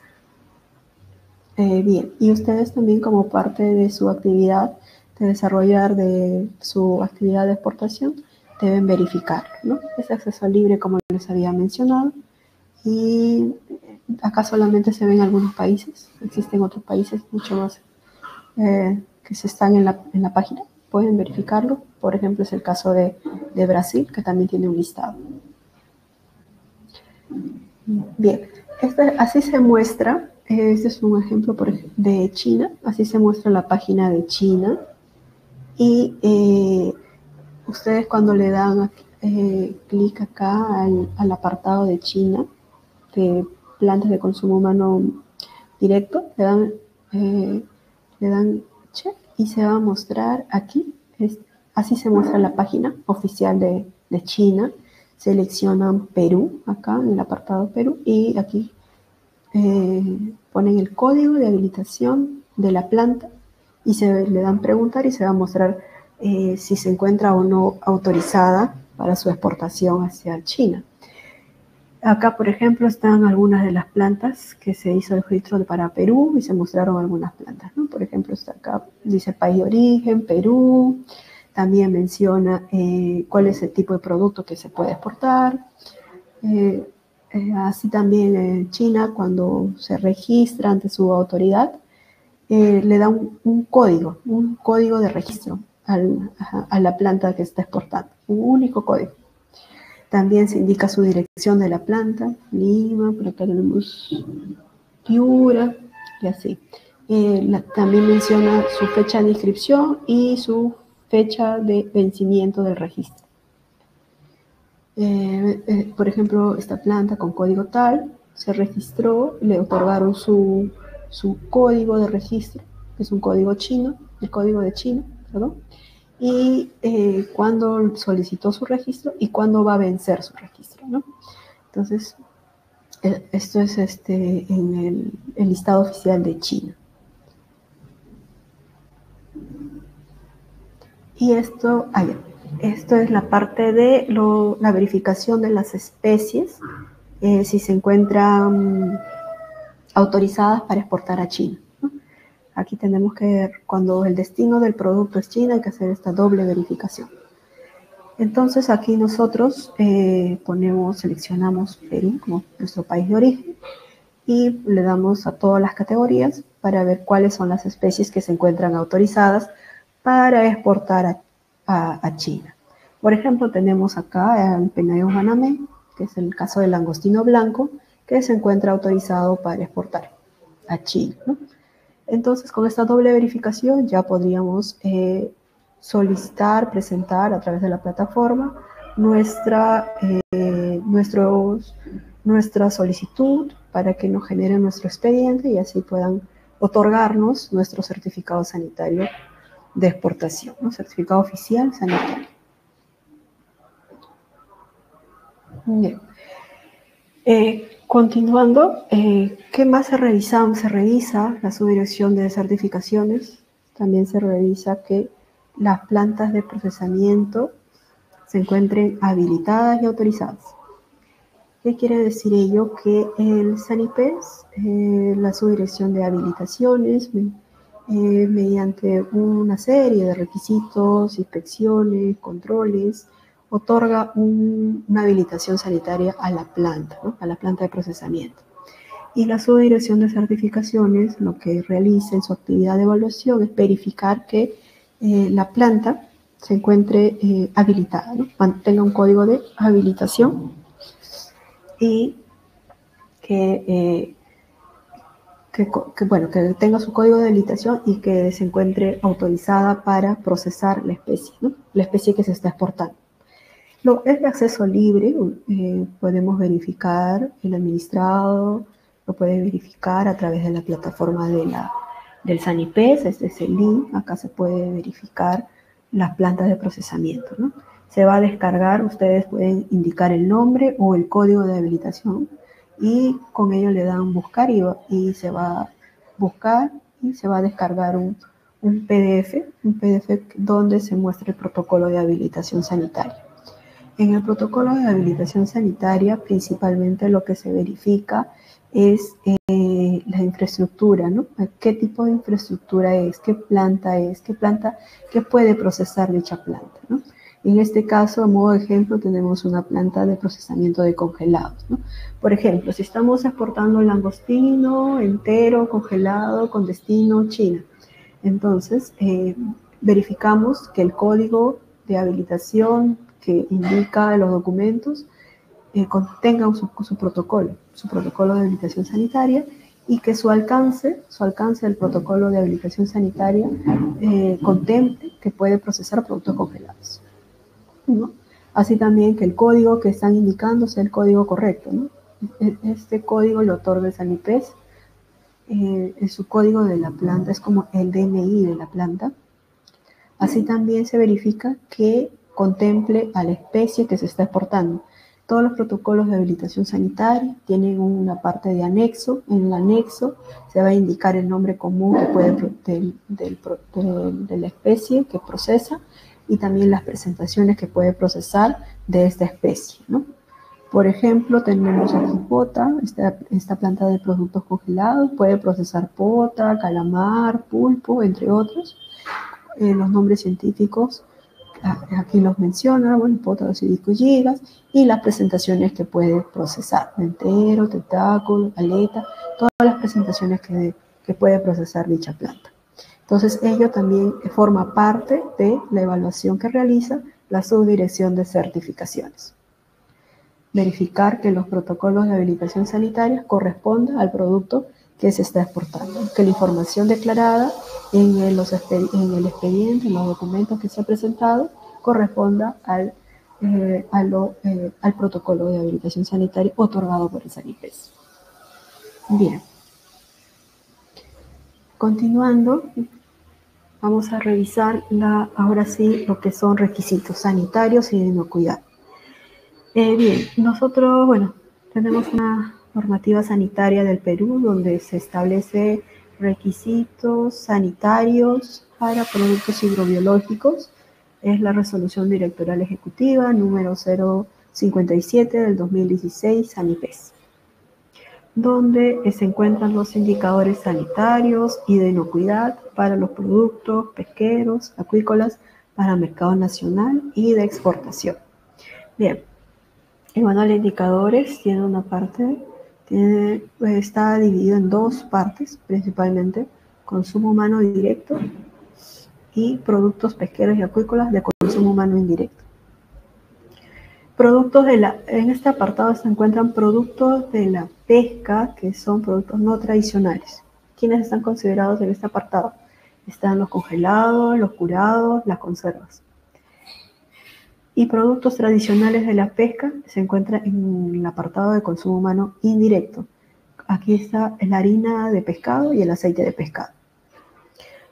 Bien, y ustedes también como parte de su actividad, de desarrollar de su actividad de exportación, deben verificar, ¿no? Es acceso libre, como les había mencionado, y acá solamente se ven algunos países, existen otros países mucho más que se están en la página, pueden verificarlo, por ejemplo es el caso de Brasil, que también tiene un listado. Bien, así se muestra, este es un ejemplo de China, así se muestra la página de China, y ustedes cuando le dan clic acá al apartado de China, de plantas de consumo humano directo, le dan check y se va a mostrar aquí. Así se muestra la página oficial de China. Seleccionan Perú, acá en el apartado Perú, y aquí ponen el código de habilitación de la planta y le dan preguntar y se va a mostrar si se encuentra o no autorizada para su exportación hacia China. Acá, por ejemplo, están algunas de las plantas que se hizo el registro para Perú y se mostraron algunas plantas, ¿no? Por ejemplo, está acá, dice país de origen, Perú, también menciona cuál es el tipo de producto que se puede exportar. Así también China, cuando se registra ante su autoridad, le da un código de registro a la planta que está exportando, un único código. También se indica su dirección de la planta, Lima, por acá tenemos Piura y así. También menciona su fecha de inscripción y su fecha de vencimiento del registro. Por ejemplo, esta planta con código tal se registró, le otorgaron su código de registro, que es un código chino, el código de China, ¿no? Y cuándo solicitó su registro y cuándo va a vencer su registro, ¿no? Entonces, esto es en el listado oficial de China. Y esto es la parte de la verificación de las especies, si se encuentran autorizadas para exportar a China. Aquí tenemos que ver, cuando el destino del producto es China, hay que hacer esta doble verificación. Entonces aquí nosotros seleccionamos Perú como nuestro país de origen y le damos a todas las categorías para ver cuáles son las especies que se encuentran autorizadas para exportar a China. Por ejemplo, tenemos acá el Penaeus vannamei, que es el caso del langostino blanco, que se encuentra autorizado para exportar a China, ¿no? Entonces, con esta doble verificación ya podríamos solicitar, presentar a través de la plataforma nuestra solicitud para que nos generen nuestro expediente y así puedan otorgarnos nuestro certificado sanitario de exportación, ¿no? Certificado oficial sanitario. Bien. Continuando, ¿qué más se revisa? Se revisa la subdirección de certificaciones, también se revisa que las plantas de procesamiento se encuentren habilitadas y autorizadas. ¿Qué quiere decir ello? Que el Sanipes, la subdirección de habilitaciones, mediante una serie de requisitos, inspecciones, controles, otorga una habilitación sanitaria a la planta, ¿no? A la planta de procesamiento. Y la subdirección de certificaciones lo que realiza en su actividad de evaluación es verificar que la planta se encuentre habilitada, ¿no? Mantenga un código de habilitación y que tenga su código de habilitación y que se encuentre autorizada para procesar la especie, ¿no? La especie que se está exportando. No, es de acceso libre, podemos verificar el administrado, lo puede verificar a través de la plataforma del Sanipes, este es el link, acá se puede verificar las plantas de procesamiento, ¿no? Se va a descargar, ustedes pueden indicar el nombre o el código de habilitación y con ello le dan buscar y se va a buscar y se va a descargar un PDF donde se muestra el protocolo de habilitación sanitaria. En el protocolo de habilitación sanitaria, principalmente lo que se verifica es la infraestructura, ¿no? ¿Qué tipo de infraestructura es? ¿Qué planta es? ¿Qué puede procesar dicha planta, ¿no? En este caso, a modo de ejemplo, tenemos una planta de procesamiento de congelados, ¿no? Por ejemplo, si estamos exportando langostino entero, congelado, con destino China, entonces verificamos que el código de habilitación que indica los documentos, contengan su protocolo de habilitación sanitaria y que su alcance del protocolo de habilitación sanitaria contemple que puede procesar productos congelados, ¿no? Así también que el código que están indicando sea el código correcto, ¿no? Este código lo otorga el Sanipes, es su código de la planta, es como el DNI de la planta. Así también se verifica que contemple a la especie que se está exportando. Todos los protocolos de habilitación sanitaria tienen una parte de anexo. En el anexo se va a indicar el nombre común que puede de la especie que procesa y también las presentaciones que puede procesar de esta especie, ¿no? Por ejemplo, tenemos aquí pota, esta planta de productos congelados puede procesar pota, calamar, pulpo, entre otros. Los nombres científicos aquí los menciona, bueno, potas y gigas, y las presentaciones que puede procesar, entero, tentáculo, aleta, todas las presentaciones que puede procesar dicha planta. Entonces, ello también forma parte de la evaluación que realiza la subdirección de certificaciones. Verificar que los protocolos de habilitación sanitaria correspondan al producto que se está exportando, que la información declarada en el expediente, en los documentos que se ha presentado, corresponda al protocolo de habilitación sanitaria otorgado por el Sanipes. Bien. Continuando, vamos a revisar ahora sí lo que son requisitos sanitarios y de inocuidad. Bien, nosotros, bueno, tenemos una normativa sanitaria del Perú, donde se establece requisitos sanitarios para productos hidrobiológicos. Es la resolución directoral ejecutiva número 057 del 2016, Sanipes. donde se encuentran los indicadores sanitarios y de inocuidad para los productos pesqueros, acuícolas, para mercado nacional y de exportación. Bien, el manual de indicadores tiene una parte, está dividido en dos partes, principalmente consumo humano directo y productos pesqueros y acuícolas de consumo humano indirecto. Productos de la, en este apartado se encuentran productos de la pesca, que son productos no tradicionales. ¿Quiénes están considerados en este apartado? Están los congelados, los curados, las conservas. Y productos tradicionales de la pesca se encuentran en el apartado de consumo humano indirecto. Aquí está la harina de pescado y el aceite de pescado.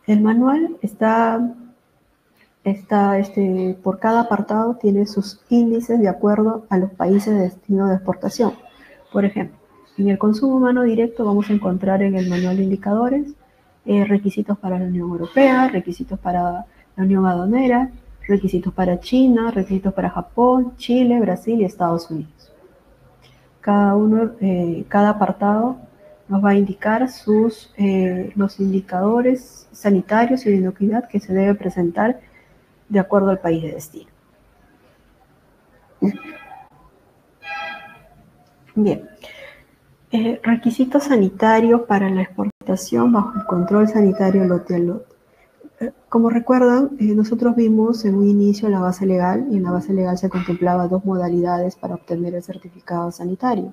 El manual está por cada apartado tiene sus índices de acuerdo a los países de destino de exportación. Por ejemplo, en el consumo humano directo vamos a encontrar en el manual de indicadores requisitos para la Unión Europea, requisitos para la Unión Aduanera, requisitos para China, requisitos para Japón, Chile, Brasil y Estados Unidos. Cada apartado nos va a indicar los indicadores sanitarios y de inocuidad que se debe presentar de acuerdo al país de destino. Bien. Requisitos sanitarios para la exportación bajo el control sanitario lote a lote. Como recuerdan, nosotros vimos en un inicio la base legal, y en la base legal se contemplaba dos modalidades para obtener el certificado sanitario.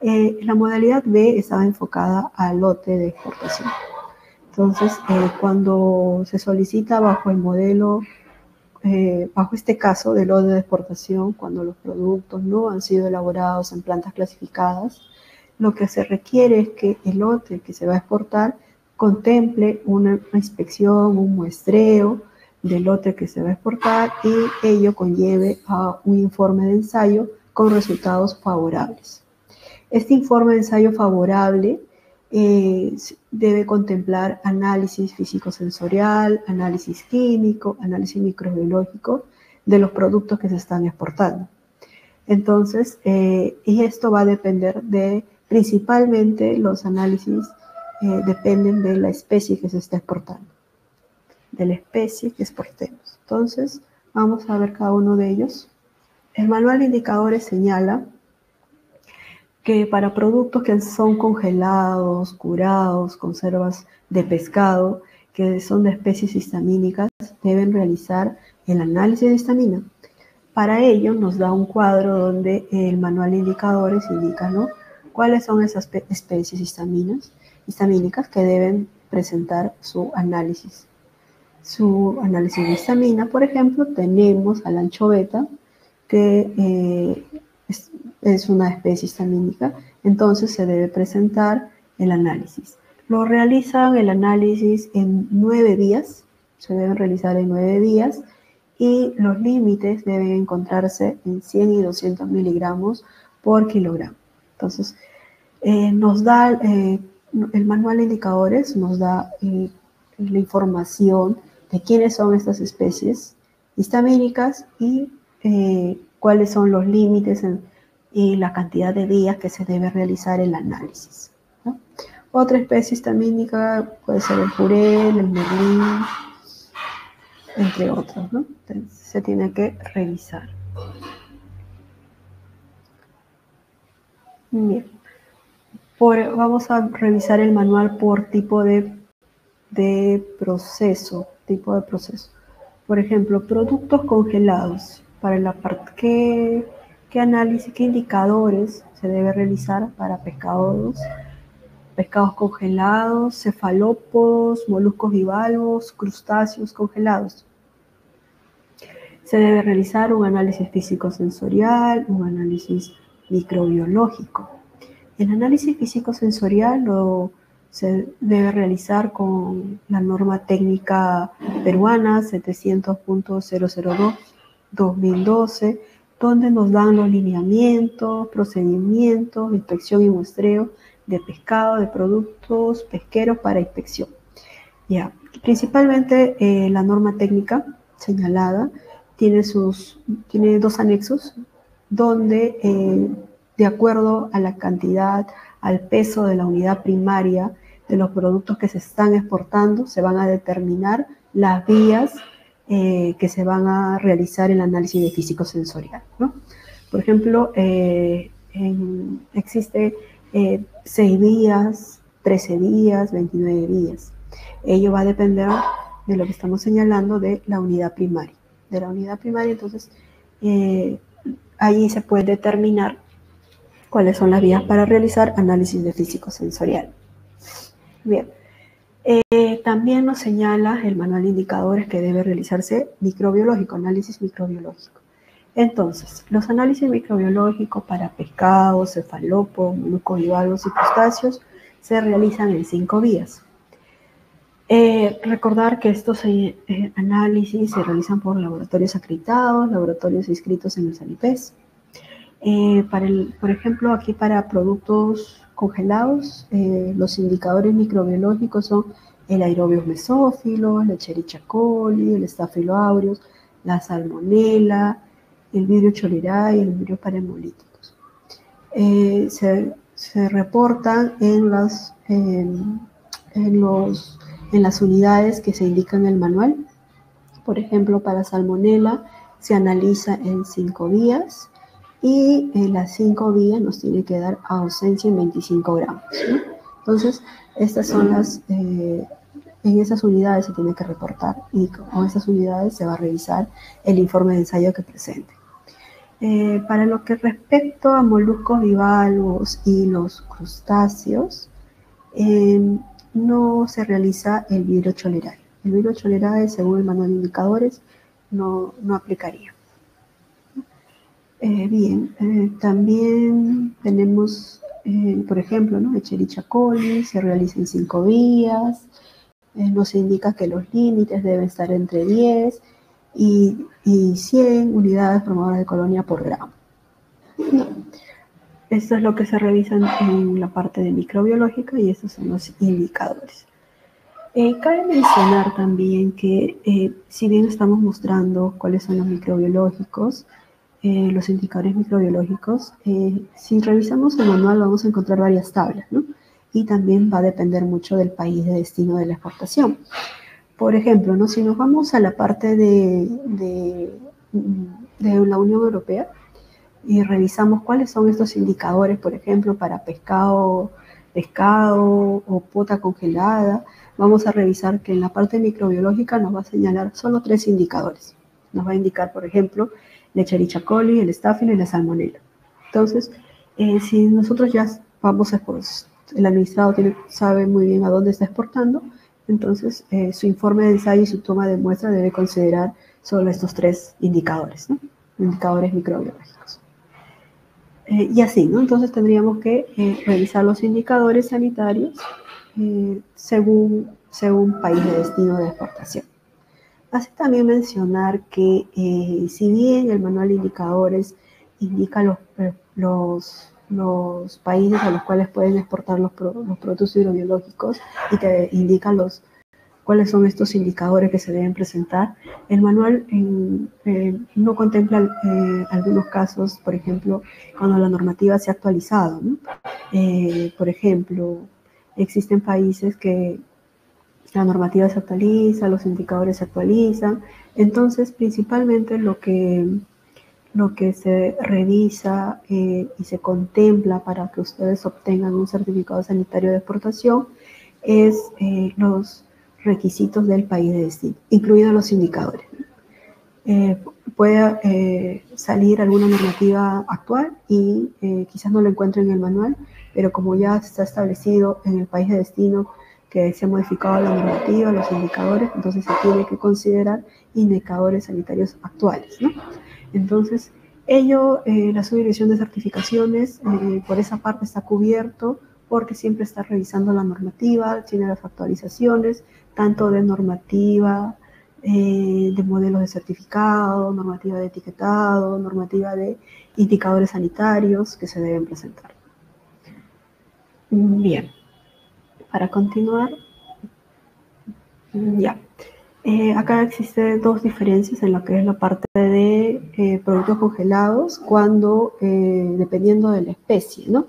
La modalidad B estaba enfocada al lote de exportación. Entonces, cuando se solicita bajo el modelo, bajo este caso del orden de exportación, cuando los productos no han sido elaborados en plantas clasificadas, lo que se requiere es que el lote que se va a exportar contemple una inspección, un muestreo del lote que se va a exportar y ello conlleve a un informe de ensayo con resultados favorables. Este informe de ensayo favorable debe contemplar análisis físico-sensorial, análisis químico, análisis microbiológico de los productos que se están exportando. Entonces, y esto va a depender de, principalmente los análisis dependen de la especie que se está exportando, de la especie que exportemos. Entonces, vamos a ver cada uno de ellos. El manual de indicadores señala que para productos que son congelados, curados, conservas de pescado, que son de especies histamínicas, deben realizar el análisis de histamina. Para ello nos da un cuadro donde el manual de indicadores indica, ¿no?, cuáles son esas especies histamínicas que deben presentar su análisis. Su análisis de histamina, por ejemplo, tenemos a la anchoveta, que es una especie histamínica, entonces se debe presentar el análisis. Lo realizan el análisis en 9 días, se deben realizar en 9 días y los límites deben encontrarse en 100 y 200 miligramos por kilogramo. Entonces, el manual de indicadores nos da la información de quiénes son estas especies histamínicas y cuáles son los límites y la cantidad de días que se debe realizar el análisis, ¿no? Otra especie histamínica puede ser el jurel, el merlín, entre otros, ¿no? Entonces, se tiene que revisar. Bien. Vamos a revisar el manual por tipo de proceso. Por ejemplo, productos congelados. Para la parte ¿qué análisis, qué indicadores se debe realizar para pescados congelados, cefalópodos, moluscos bivalvos, crustáceos congelados? Se debe realizar un análisis físico-sensorial, un análisis microbiológico. El análisis físico-sensorial se debe realizar con la norma técnica peruana 700.002-2012, donde nos dan los lineamientos, procedimientos de inspección y muestreo de pescado, de productos pesqueros para inspección. Ya, principalmente la norma técnica señalada tiene dos anexos donde de acuerdo a la cantidad, al peso de la unidad primaria de los productos que se están exportando, se van a determinar las vías que se van a realizar en el análisis de físico-sensorial, ¿no? Por ejemplo, existe 6 vías, 13 vías, 29 vías. Ello va a depender de lo que estamos señalando de la unidad primaria. De la unidad primaria, entonces, ahí se puede determinar cuáles son las vías para realizar análisis de físico-sensorial. Bien, también nos señala el manual de indicadores que debe realizarse microbiológico, análisis microbiológico. Entonces, los análisis microbiológicos para pescados, cefalópodos, moluscos bivalvos y crustáceos se realizan en 5 vías. Recordar que estos análisis se realizan por laboratorios acreditados, laboratorios inscritos en el Sanipes. Por ejemplo, aquí para productos congelados, los indicadores microbiológicos son el aerobios mesófilos, la Escherichia coli, el estafilo aureus, la salmonela, el vidrio cholerae y el vidrio parahemolíticos. Se reportan en las unidades que se indican en el manual. Por ejemplo, para salmonela se analiza en 5 vías y en las 5 vías nos tiene que dar ausencia en 25 gramos, ¿no? Entonces, estas son las, en esas unidades se tiene que reportar y con esas unidades se va a revisar el informe de ensayo que presente. Para lo que respecto a moluscos bivalvos y los crustáceos, no se realiza el vidrio cholerae. El vidrio cholerae, según el manual de indicadores, no aplicaría. Bien, también tenemos, por ejemplo, ¿no? Escherichia coli, se realiza en 5 vías, nos indica que los límites deben estar entre 10 y 100 unidades formadoras de colonia por gramo. Esto es lo que se revisa en la parte de microbiológica y estos son los indicadores. Cabe mencionar también que si bien estamos mostrando cuáles son los microbiológicos, los indicadores microbiológicos, si revisamos el manual vamos a encontrar varias tablas, ¿no? Y también va a depender mucho del país de destino de la exportación. Por ejemplo, ¿no? Si nos vamos a la parte de la Unión Europea, y revisamos cuáles son estos indicadores, por ejemplo, para pescado o pota congelada, vamos a revisar que en la parte microbiológica nos va a señalar solo 3 indicadores. Nos va a indicar, por ejemplo, la Escherichia coli, el estafilo y la salmonella. Entonces, si nosotros ya vamos a exportar, el administrado sabe muy bien a dónde está exportando, entonces su informe de ensayo y su toma de muestra debe considerar solo estos 3 indicadores, ¿no? Indicadores microbiológicos. Y así, ¿no? Entonces tendríamos que revisar los indicadores sanitarios según país de destino de exportación. Así también mencionar que si bien el manual de indicadores indica los países a los cuales pueden exportar los productos hidrobiológicos y te indica cuáles son estos indicadores que se deben presentar, el manual no contempla algunos casos, por ejemplo, cuando la normativa se ha actualizado, ¿no? Por ejemplo, existen países que la normativa se actualiza, los indicadores se actualizan, entonces principalmente lo que se revisa y se contempla para que ustedes obtengan un certificado sanitario de exportación es los requisitos del país de destino, incluidos los indicadores. Puede salir alguna normativa actual y quizás no lo encuentre en el manual, pero como ya está establecido en el país de destino que se ha modificado la normativa, los indicadores, entonces se tiene que considerar indicadores sanitarios actuales, ¿no? Entonces, la subdirección de certificaciones, por esa parte está cubierto, porque siempre está revisando la normativa, tiene las actualizaciones, tanto de normativa, de modelos de certificado, normativa de etiquetado, normativa de indicadores sanitarios que se deben presentar. Bien, para continuar, ya. Acá existen dos diferencias en lo que es la parte de productos congelados, cuando, dependiendo de la especie, ¿no?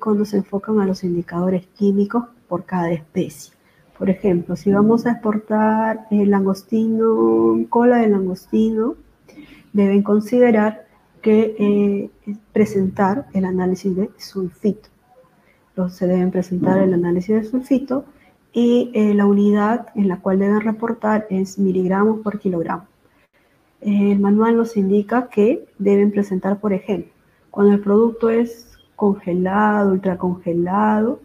Cuando se enfocan a los indicadores químicos por cada especie. Por ejemplo, si vamos a exportar el langostino, cola de langostino, deben considerar que presentar el análisis de sulfito. Entonces, se deben presentar el análisis de sulfito y la unidad en la cual deben reportar es miligramos por kilogramo. El manual nos indica que deben presentar, por ejemplo, cuando el producto es congelado, ultracongelado,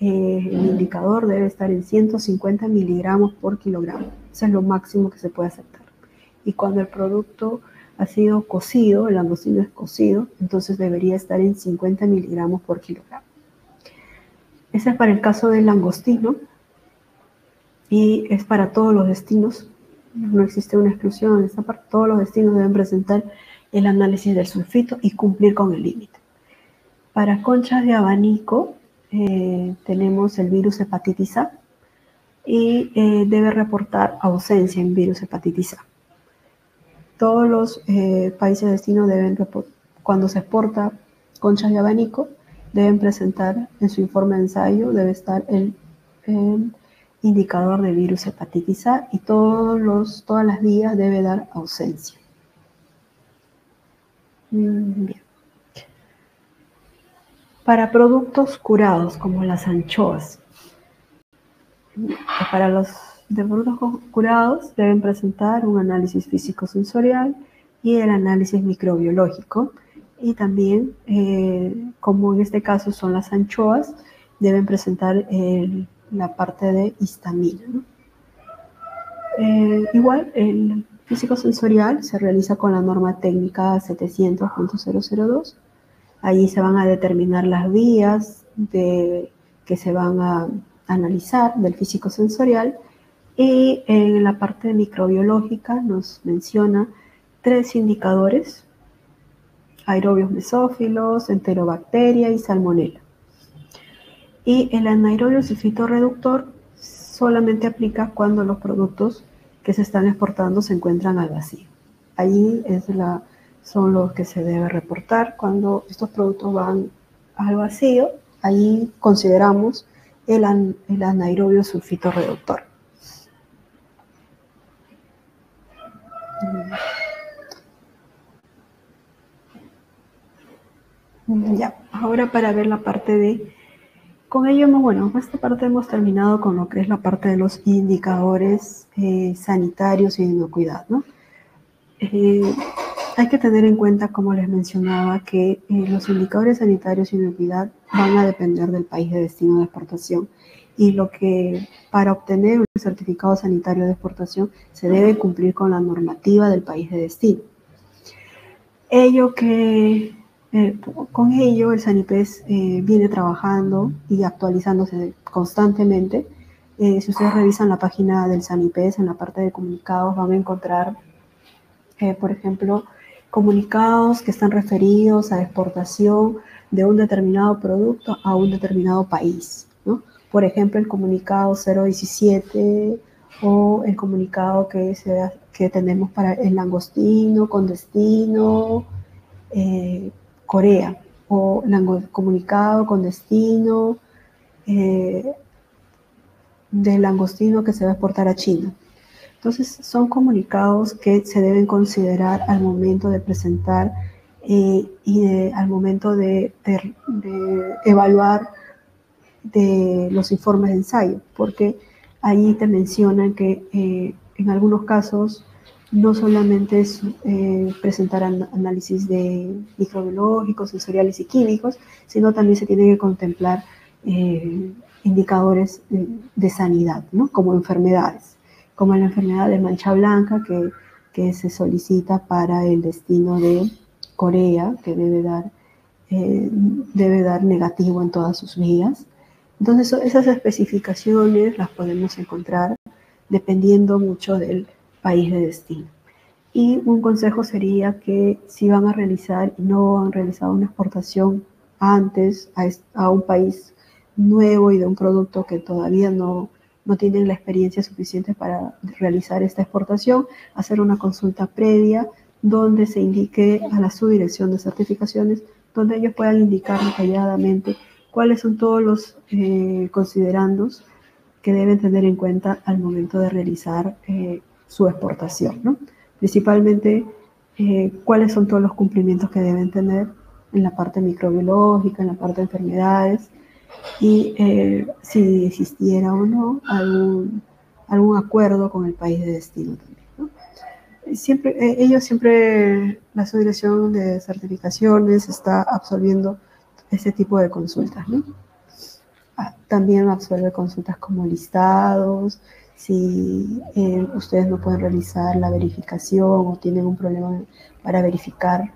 el indicador debe estar en 150 miligramos por kilogramo. Eso es lo máximo que se puede aceptar. Y cuando el producto ha sido cocido, el langostino es cocido, entonces debería estar en 50 miligramos por kilogramo. Ese es para el caso del langostino y es para todos los destinos. No existe una exclusión en esta parte. Todos los destinos deben presentar el análisis del sulfito y cumplir con el límite. Para conchas de abanico, tenemos el virus hepatitis A y debe reportar ausencia en virus hepatitis A. Todos los países de destino deben, cuando se exporta conchas de abanico, deben presentar en su informe de ensayo, debe estar el indicador de virus hepatitis A y todas las vías debe dar ausencia. Bien. Para productos curados, como las anchoas, para los de productos curados deben presentar un análisis físico-sensorial y el análisis microbiológico. Y también, como en este caso son las anchoas, deben presentar la parte de histamina, ¿no? Igual, el físico-sensorial se realiza con la norma técnica 700.002. Allí se van a determinar las vías que se van a analizar del físico-sensorial, y en la parte microbiológica nos menciona tres indicadores: aerobios mesófilos, enterobacteria y salmonela. Y el anaerobio sulfito-reductor solamente aplica cuando los productos que se están exportando se encuentran al vacío. Allí es son los que se debe reportar. Cuando estos productos van al vacío, ahí consideramos el anaerobio sulfito-reductor. Ya, ahora para ver la parte de... Con ello, bueno, esta parte hemos terminado con lo que es la parte de los indicadores sanitarios y de inocuidad, ¿no? Hay que tener en cuenta, como les mencionaba, que los indicadores sanitarios y inocuidad van a depender del país de destino de exportación, y lo que para obtener un certificado sanitario de exportación se debe cumplir con la normativa del país de destino. Con ello el Sanipes viene trabajando y actualizándose constantemente. Si ustedes revisan la página del Sanipes, en la parte de comunicados van a encontrar, por ejemplo, comunicados que están referidos a exportación de un determinado producto a un determinado país, ¿no? Por ejemplo, el comunicado 017 o el comunicado que tenemos para el langostino con destino Corea, o comunicado con destino del langostino que se va a exportar a China. Entonces, son comunicados que se deben considerar al momento de presentar al momento de evaluar de los informes de ensayo, porque ahí te mencionan que en algunos casos no solamente es presentar análisis de microbiológicos, sensoriales y químicos, sino también se tiene que contemplar indicadores de sanidad, ¿no? Como enfermedades, como la enfermedad de mancha blanca que se solicita para el destino de Corea, que debe dar negativo en todas sus vías. Entonces, esas especificaciones las podemos encontrar dependiendo mucho del país de destino. Y un consejo sería que si van a realizar y no han realizado una exportación antes a un país nuevo y de un producto que todavía no, no tienen la experiencia suficiente para realizar esta exportación, hacer una consulta previa donde se indique a la subdirección de certificaciones, donde ellos puedan indicar detalladamente cuáles son todos los considerandos que deben tener en cuenta al momento de realizar su exportación, ¿no? Principalmente, cuáles son todos los cumplimientos que deben tener en la parte microbiológica, en la parte de enfermedades, y si existiera o no algún acuerdo con el país de destino también, ¿no? Ellos siempre, la subdirección de certificaciones está absorbiendo ese tipo de consultas, ¿no? También absorbe consultas como listados, si ustedes no pueden realizar la verificación o tienen un problema para verificar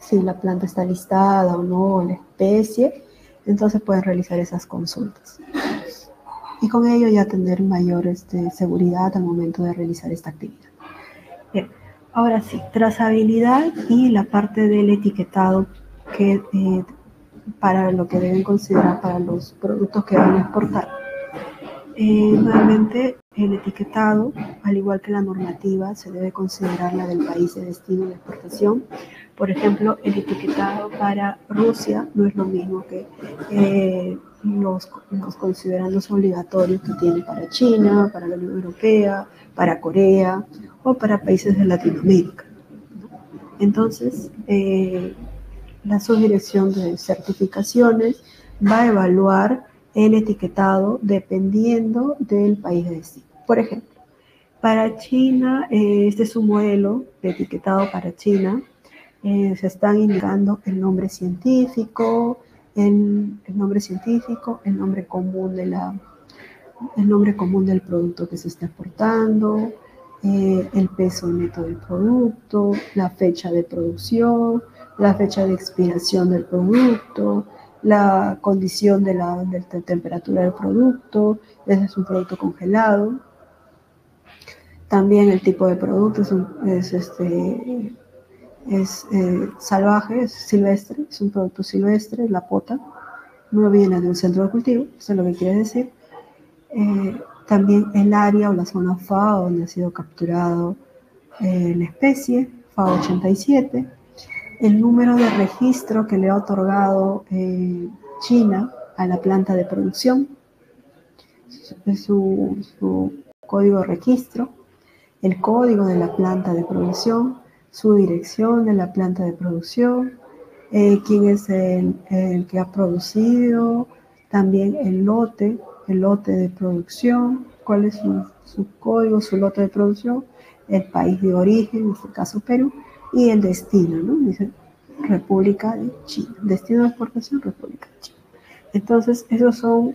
si la planta está listada o no, la especie, entonces pueden realizar esas consultas. Y con ello ya tener mayor seguridad al momento de realizar esta actividad. Bien, ahora sí, trazabilidad y la parte del etiquetado que para lo que deben considerar para los productos que van a exportar. Nuevamente, el etiquetado, al igual que la normativa, se debe considerar la del país de destino de exportación. Por ejemplo, el etiquetado para Rusia no es lo mismo que los considerandos obligatorios que tiene para China, para la Unión Europea, para Corea o para países de Latinoamérica, ¿no? Entonces, la subdirección de certificaciones va a evaluar el etiquetado dependiendo del país de destino. Por ejemplo, para China, este es un modelo de etiquetado para China. Se están indicando el nombre científico, el nombre común del producto que se está exportando, el peso neto del producto, la fecha de producción, la fecha de expiración del producto, la condición de la temperatura del producto, ese es un producto congelado. También el tipo de producto es salvaje, es silvestre, es un producto silvestre, la pota, no viene de un centro de cultivo, eso es lo que quiere decir. También el área o la zona FAO donde ha sido capturado la especie, FAO 87, el número de registro que le ha otorgado China a la planta de producción, su código de registro, el código de la planta de producción, su dirección de la planta de producción, quién es el que ha producido, también el lote de producción, cuál es su código, su lote de producción, el país de origen, en este caso Perú, y el destino, ¿no? Dice República de China. Destino de exportación, República de China. Entonces, esos son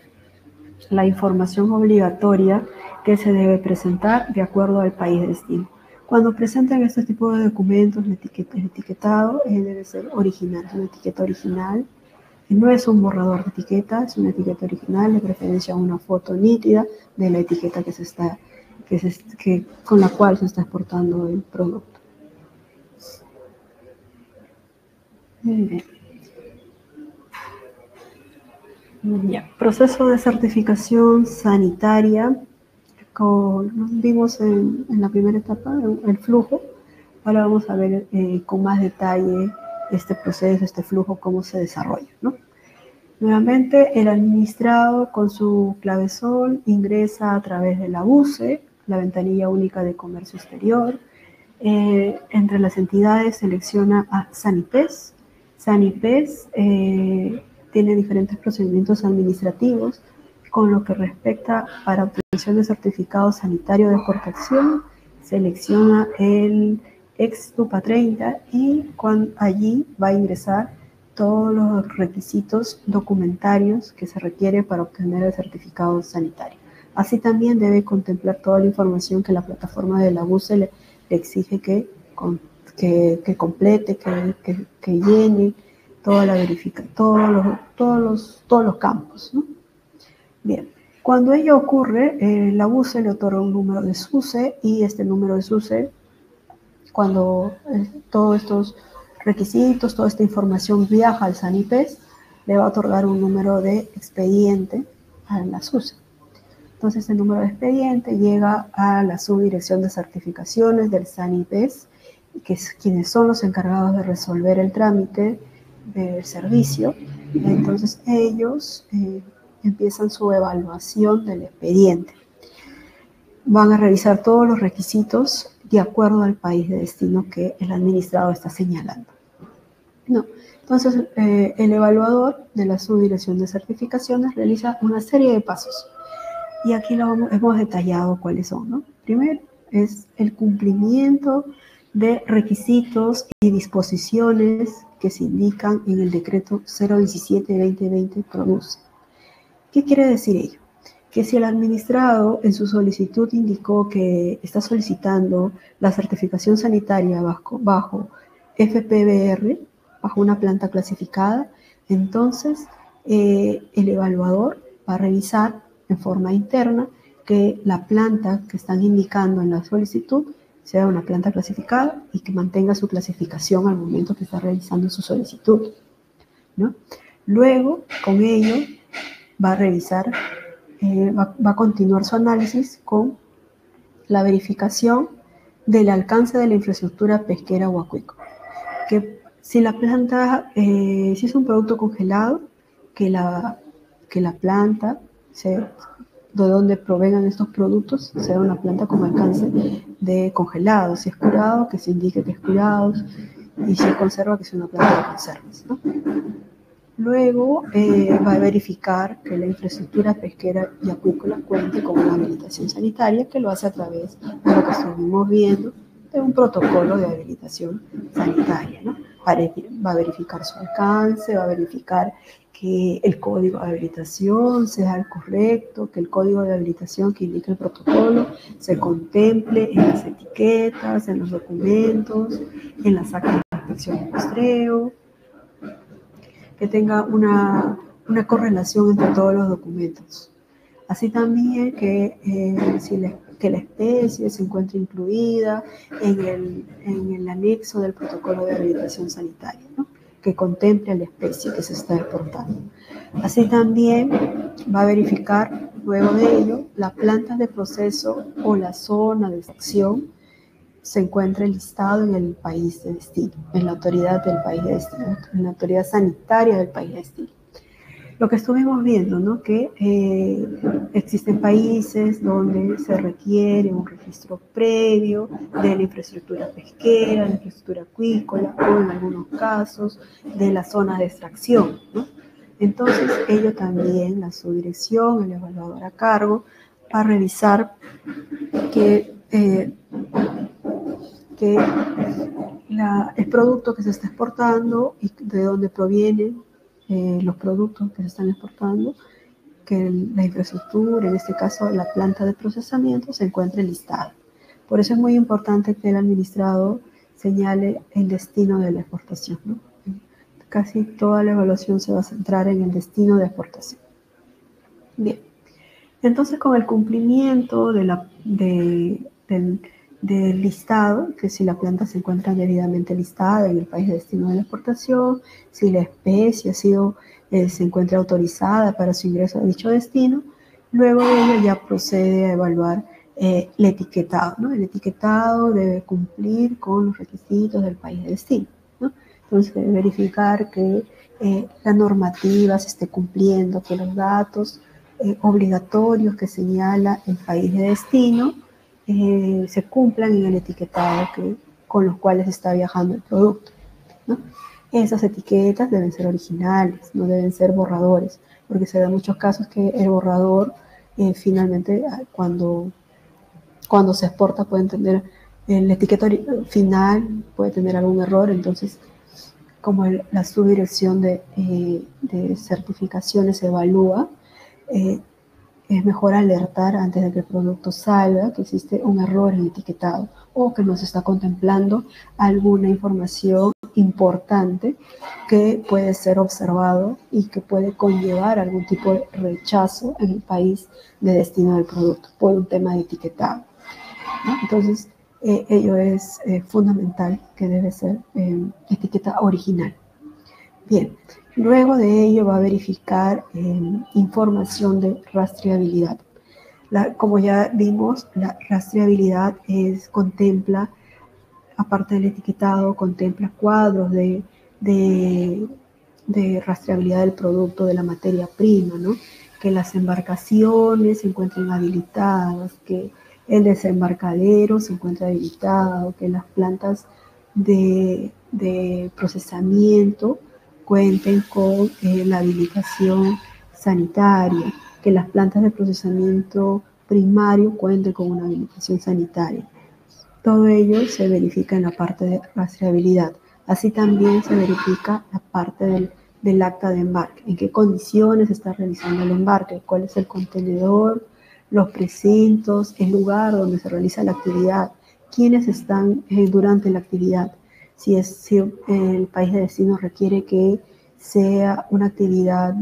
la información obligatoria que se debe presentar de acuerdo al país de destino. Cuando presentan este tipo de documentos, el etiquetado debe ser original, es una etiqueta original. No es un borrador de etiqueta, es una etiqueta original, de preferencia una foto nítida de la etiqueta con la cual se está exportando el producto. Ya. Proceso de certificación sanitaria. Nos vimos en la primera etapa el flujo. Ahora vamos a ver con más detalle este proceso, este flujo, cómo se desarrolla, ¿no? Nuevamente, el administrado con su clavesol ingresa a través de la BUCE, la ventanilla única de comercio exterior. Entre las entidades selecciona a Sanipes. Sanipes tiene diferentes procedimientos administrativos con lo que respecta para obtención de certificado sanitario de exportación, selecciona el EX-TUPA 30 y allí va a ingresar todos los requisitos documentarios que se requiere para obtener el certificado sanitario. Así también debe contemplar toda la información que la plataforma de la BUCE le exige que complete, que llene, todos los campos, ¿no? Bien, cuando ello ocurre, la BUCE le otorga un número de SUCE y este número de SUCE, cuando todos estos requisitos, toda esta información viaja al Sanipes, le va a otorgar un número de expediente a la SUCE. Entonces el número de expediente llega a la subdirección de certificaciones del Sanipes, que es quienes son los encargados de resolver el trámite del servicio. Entonces ellos empiezan su evaluación del expediente. Van a revisar todos los requisitos de acuerdo al país de destino que el administrado está señalando. No. Entonces, el evaluador de la subdirección de certificaciones realiza una serie de pasos. Y aquí hemos detallado cuáles son, ¿no? Primero es el cumplimiento de requisitos y disposiciones que se indican en el decreto 017-2020-PRODUCE. ¿Qué quiere decir ello? Que si el administrado en su solicitud indicó que está solicitando la certificación sanitaria bajo FPBR, bajo una planta clasificada, entonces el evaluador va a revisar en forma interna que la planta que están indicando en la solicitud sea una planta clasificada y que mantenga su clasificación al momento que está realizando su solicitud, ¿no? Luego, con ello, va a revisar... va a continuar su análisis con la verificación del alcance de la infraestructura pesquera o acuícola. Que si la planta, si es un producto congelado, que la planta, de donde provengan estos productos, sea una planta con alcance de congelado. Si es curado, que se indique que es curado. Y si es conserva, que sea una planta de conservas, ¿no? Luego va a verificar que la infraestructura pesquera y acuícola cuente con una habilitación sanitaria, que lo hace a través de lo que estuvimos viendo, de un protocolo de habilitación sanitaria, ¿no? Va a verificar su alcance, va a verificar que el código de habilitación sea el correcto, que el código de habilitación que indica el protocolo se contemple en las etiquetas, en los documentos, en las actas de inspección de muestreo, que tenga una correlación entre todos los documentos. Así también que, que la especie se encuentre incluida en el anexo del protocolo de habilitación sanitaria, ¿no? Que contemple a la especie que se está exportando. Así también va a verificar, luego de ello, la planta de proceso o la zona de extracción se encuentra listado en el país de destino, en la autoridad del país de destino, en la autoridad sanitaria del país de destino. Lo que estuvimos viendo, ¿no? Que existen países donde se requiere un registro previo de la infraestructura pesquera, la infraestructura acuícola o en algunos casos de la zona de extracción, ¿no? Entonces, ello también, la subdirección, el evaluador a cargo, va a revisar que el producto que se está exportando y de dónde provienen los productos que se están exportando, que la infraestructura, en este caso la planta de procesamiento, se encuentre listada. Por eso es muy importante que el administrado señale el destino de la exportación, ¿no? Casi toda la evaluación se va a centrar en el destino de exportación. Bien, entonces con el cumplimiento del listado, que si la planta se encuentra debidamente listada en el país de destino de la exportación, si la especie se encuentra autorizada para su ingreso a dicho destino, luego de ello ya procede a evaluar el etiquetado, ¿no? El etiquetado debe cumplir con los requisitos del país de destino, ¿no? Entonces debe verificar que la normativa se esté cumpliendo, que los datos obligatorios que señala el país de destino se cumplan en el etiquetado con los cuales está viajando el producto, ¿no? Esas etiquetas deben ser originales, no deben ser borradores, porque se dan muchos casos que el borrador finalmente cuando se exporta puede tener, el etiqueta final puede tener algún error, entonces como la subdirección de certificaciones evalúa, es mejor alertar antes de que el producto salga que existe un error en el etiquetado o que no se está contemplando alguna información importante que puede ser observado y que puede conllevar algún tipo de rechazo en el país de destino del producto por un tema de etiquetado, ¿no? Entonces, ello es fundamental que debe ser etiqueta original. Bien. Luego de ello va a verificar información de rastreabilidad. Como ya vimos, la rastreabilidad contempla, aparte del etiquetado, contempla cuadros de rastreabilidad del producto, de la materia prima, ¿no? Que las embarcaciones se encuentren habilitadas, que el desembarcadero se encuentre habilitado, que las plantas de procesamiento cuenten con la habilitación sanitaria, que las plantas de procesamiento primario cuenten con una habilitación sanitaria. Todo ello se verifica en la parte de rastreabilidad. Así también se verifica la parte del acta de embarque, en qué condiciones se está realizando el embarque, cuál es el contenedor, los precintos, el lugar donde se realiza la actividad, quiénes están durante la actividad, si el país de destino requiere que sea una actividad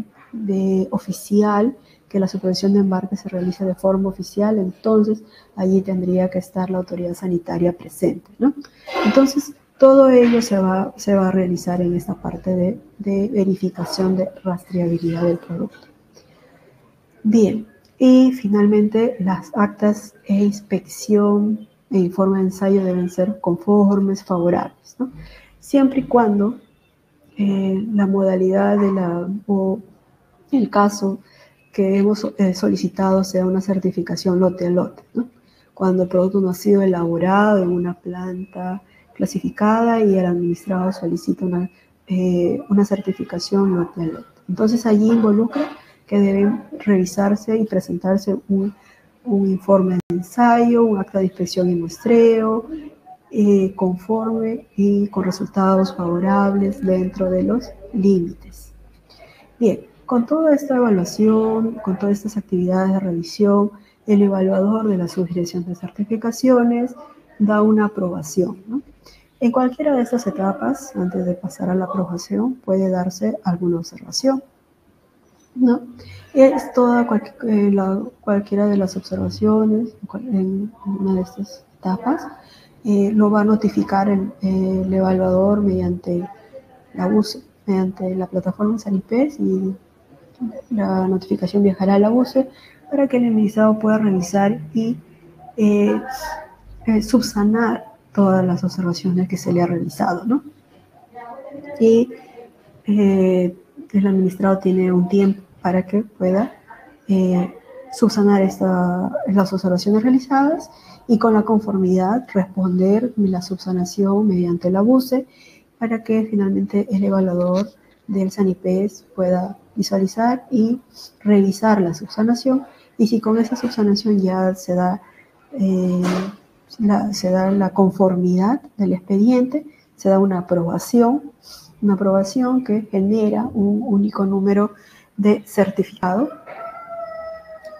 oficial, que la supervisión de embarque se realice de forma oficial, entonces allí tendría que estar la autoridad sanitaria presente, ¿no? Entonces, todo ello se va a realizar en esta parte de verificación de rastreabilidad del producto. Bien, y finalmente las actas de inspección e informe de ensayo deben ser conformes, favorables, ¿no? Siempre y cuando la modalidad o el caso que hemos solicitado sea una certificación lote a lote, ¿no? Cuando el producto no ha sido elaborado en una planta clasificada y el administrador solicita una certificación lote a lote. Entonces allí involucra que deben revisarse y presentarse un informe de ensayo, un acta de inspección y muestreo, conforme y con resultados favorables dentro de los límites. Bien, con toda esta evaluación, con todas estas actividades de revisión, el evaluador de la subdirección de certificaciones da una aprobación, ¿no? En cualquiera de estas etapas, antes de pasar a la aprobación, puede darse alguna observación, ¿no? Es toda cualquiera de las observaciones en una de estas etapas lo va a notificar el evaluador mediante la BUCE, mediante la plataforma Sanipes, y la notificación viajará a la BUCE para que el administrador pueda revisar y subsanar todas las observaciones que se le ha realizado, ¿no? Y el administrador tiene un tiempo para que pueda subsanar las observaciones realizadas y con la conformidad responder la subsanación mediante la BUCE para que finalmente el evaluador del Sanipes pueda visualizar y revisar la subsanación, y si con esa subsanación ya se da la conformidad del expediente, se da una aprobación que genera un único número de certificado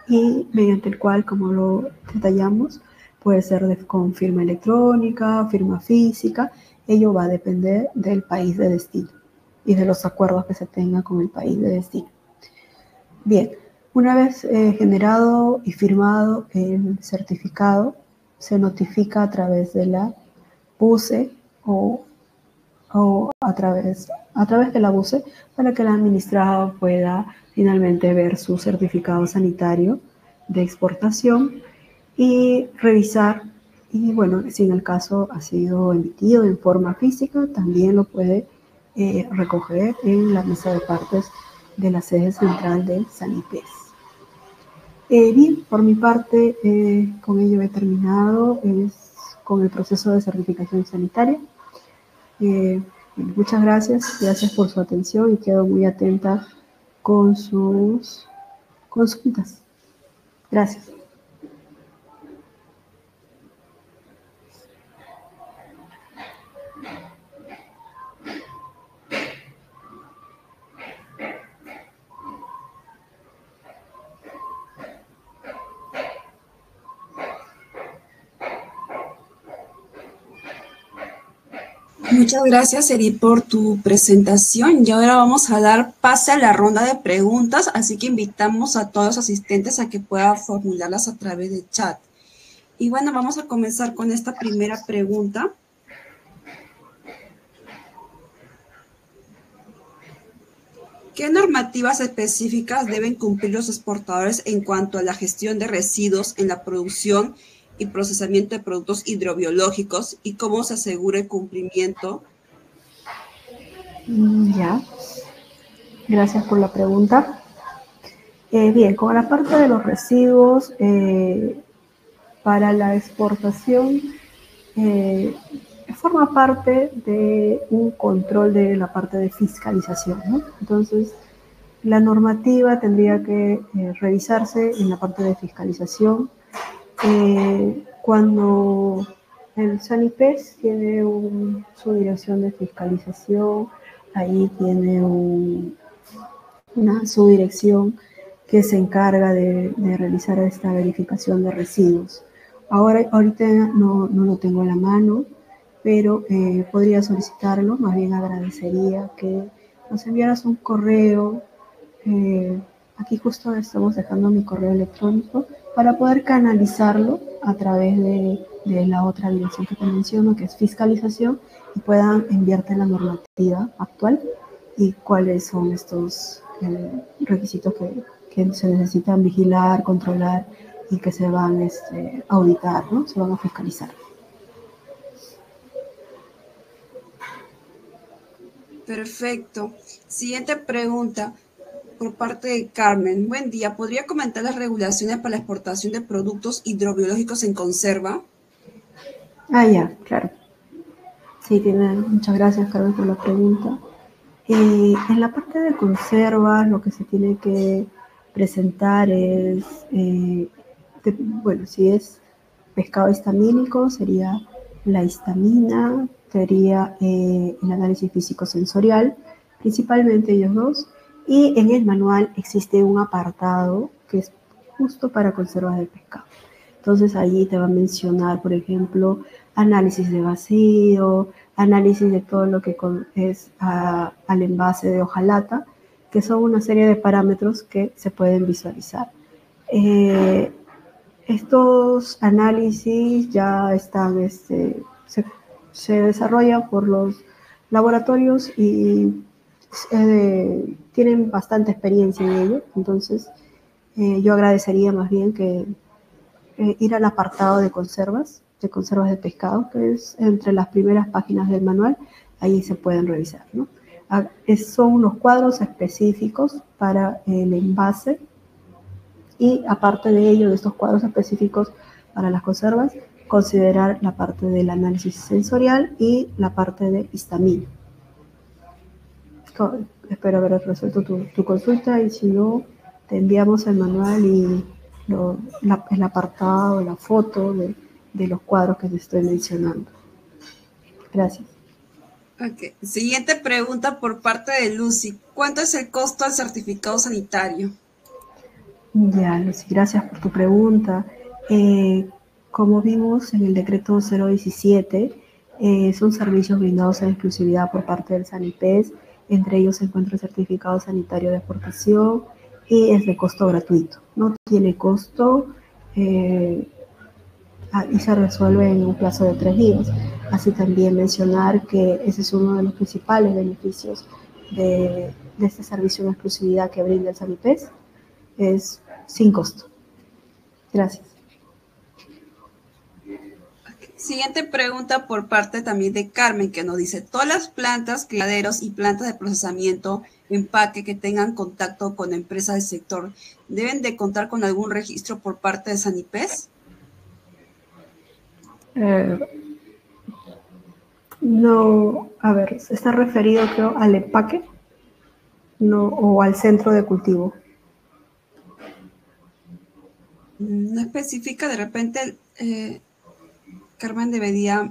y mediante el cual, como lo detallamos, puede ser con firma electrónica, firma física. Ello va a depender del país de destino y de los acuerdos que se tengan con el país de destino. Bien, una vez generado y firmado el certificado, se notifica a través de la BUCE o a través de la BUCE para que el administrador pueda finalmente ver su certificado sanitario de exportación y revisar, y bueno, si en el caso ha sido emitido en forma física, también lo puede recoger en la mesa de partes de la sede central del Sanipes. Bien, por mi parte, con ello he terminado con el proceso de certificación sanitaria. Muchas gracias por su atención y quedo muy atenta con sus consultas. Gracias. Muchas gracias, Edith, por tu presentación. Y ahora vamos a dar pase a la ronda de preguntas, así que invitamos a todos los asistentes a que puedan formularlas a través del chat. Y bueno, vamos a comenzar con esta primera pregunta. ¿Qué normativas específicas deben cumplir los exportadores en cuanto a la gestión de residuos en la producción y procesamiento de productos hidrobiológicos y cómo se asegura el cumplimiento? Ya, gracias por la pregunta. Bien, con la parte de los residuos, para la exportación, forma parte de un control de la parte de fiscalización, ¿no? Entonces, la normativa tendría que revisarse en la parte de fiscalización. Cuando el Sanipes tiene su dirección de fiscalización, ahí tiene una subdirección que se encarga de realizar esta verificación de residuos. Ahorita no lo tengo a la mano, pero podría solicitarlo. Más bien agradecería que nos enviaras un correo. Aquí justo estamos dejando mi correo electrónico para poder canalizarlo a través de la otra dirección que te menciono, que es fiscalización, y puedan enviarte la normativa actual y cuáles son estos requisitos que se necesitan vigilar, controlar y que se van a auditar, ¿no? Se van a fiscalizar. Perfecto. Siguiente pregunta por parte de Carmen. Buen día. ¿Podría comentar las regulaciones para la exportación de productos hidrobiológicos en conserva? Ah, ya, claro. Sí, muchas gracias, Carmen, por la pregunta. En la parte de conservas, lo que se tiene que presentar es, bueno, si es pescado histamínico, sería la histamina, sería el análisis físico-sensorial, principalmente ellos dos. Y en el manual existe un apartado que es justo para conservas de pescado. Entonces, allí te va a mencionar, por ejemplo, análisis de vacío, análisis de todo lo que es al envase de hojalata, que son una serie de parámetros que se pueden visualizar. Estos análisis ya están, se desarrollan por los laboratorios y tienen bastante experiencia en ello. Entonces, yo agradecería más bien que ir al apartado de conservas de pescado, que es entre las primeras páginas del manual, ahí se pueden revisar, ¿no? Son unos cuadros específicos para el envase y aparte de ello, de estos cuadros específicos para las conservas, considerar la parte del análisis sensorial y la parte de histamina. Espero haber resuelto tu consulta y si no, te enviamos el manual y el apartado, la foto de los cuadros que te estoy mencionando. Gracias. Okay. Siguiente pregunta por parte de Lucy. ¿Cuánto es el costo del certificado sanitario? Ya, Lucy, gracias por tu pregunta. Como vimos en el decreto 017, son servicios brindados en exclusividad por parte del Sanipes. Entre ellos se encuentra el certificado sanitario de exportación y es de costo gratuito. No tiene costo y se resuelve en un plazo de 3 días. Así también mencionar que ese es uno de los principales beneficios de este servicio de exclusividad que brinda el Sanipes, es sin costo. Gracias. Siguiente pregunta por parte también de Carmen, que nos dice, todas las plantas, criaderos y plantas de procesamiento, empaque que tengan contacto con empresas del sector, ¿deben de contar con algún registro por parte de Sanipes? No, a ver, está referido creo al empaque, no, o al centro de cultivo. No especifica, de repente... Carmen debería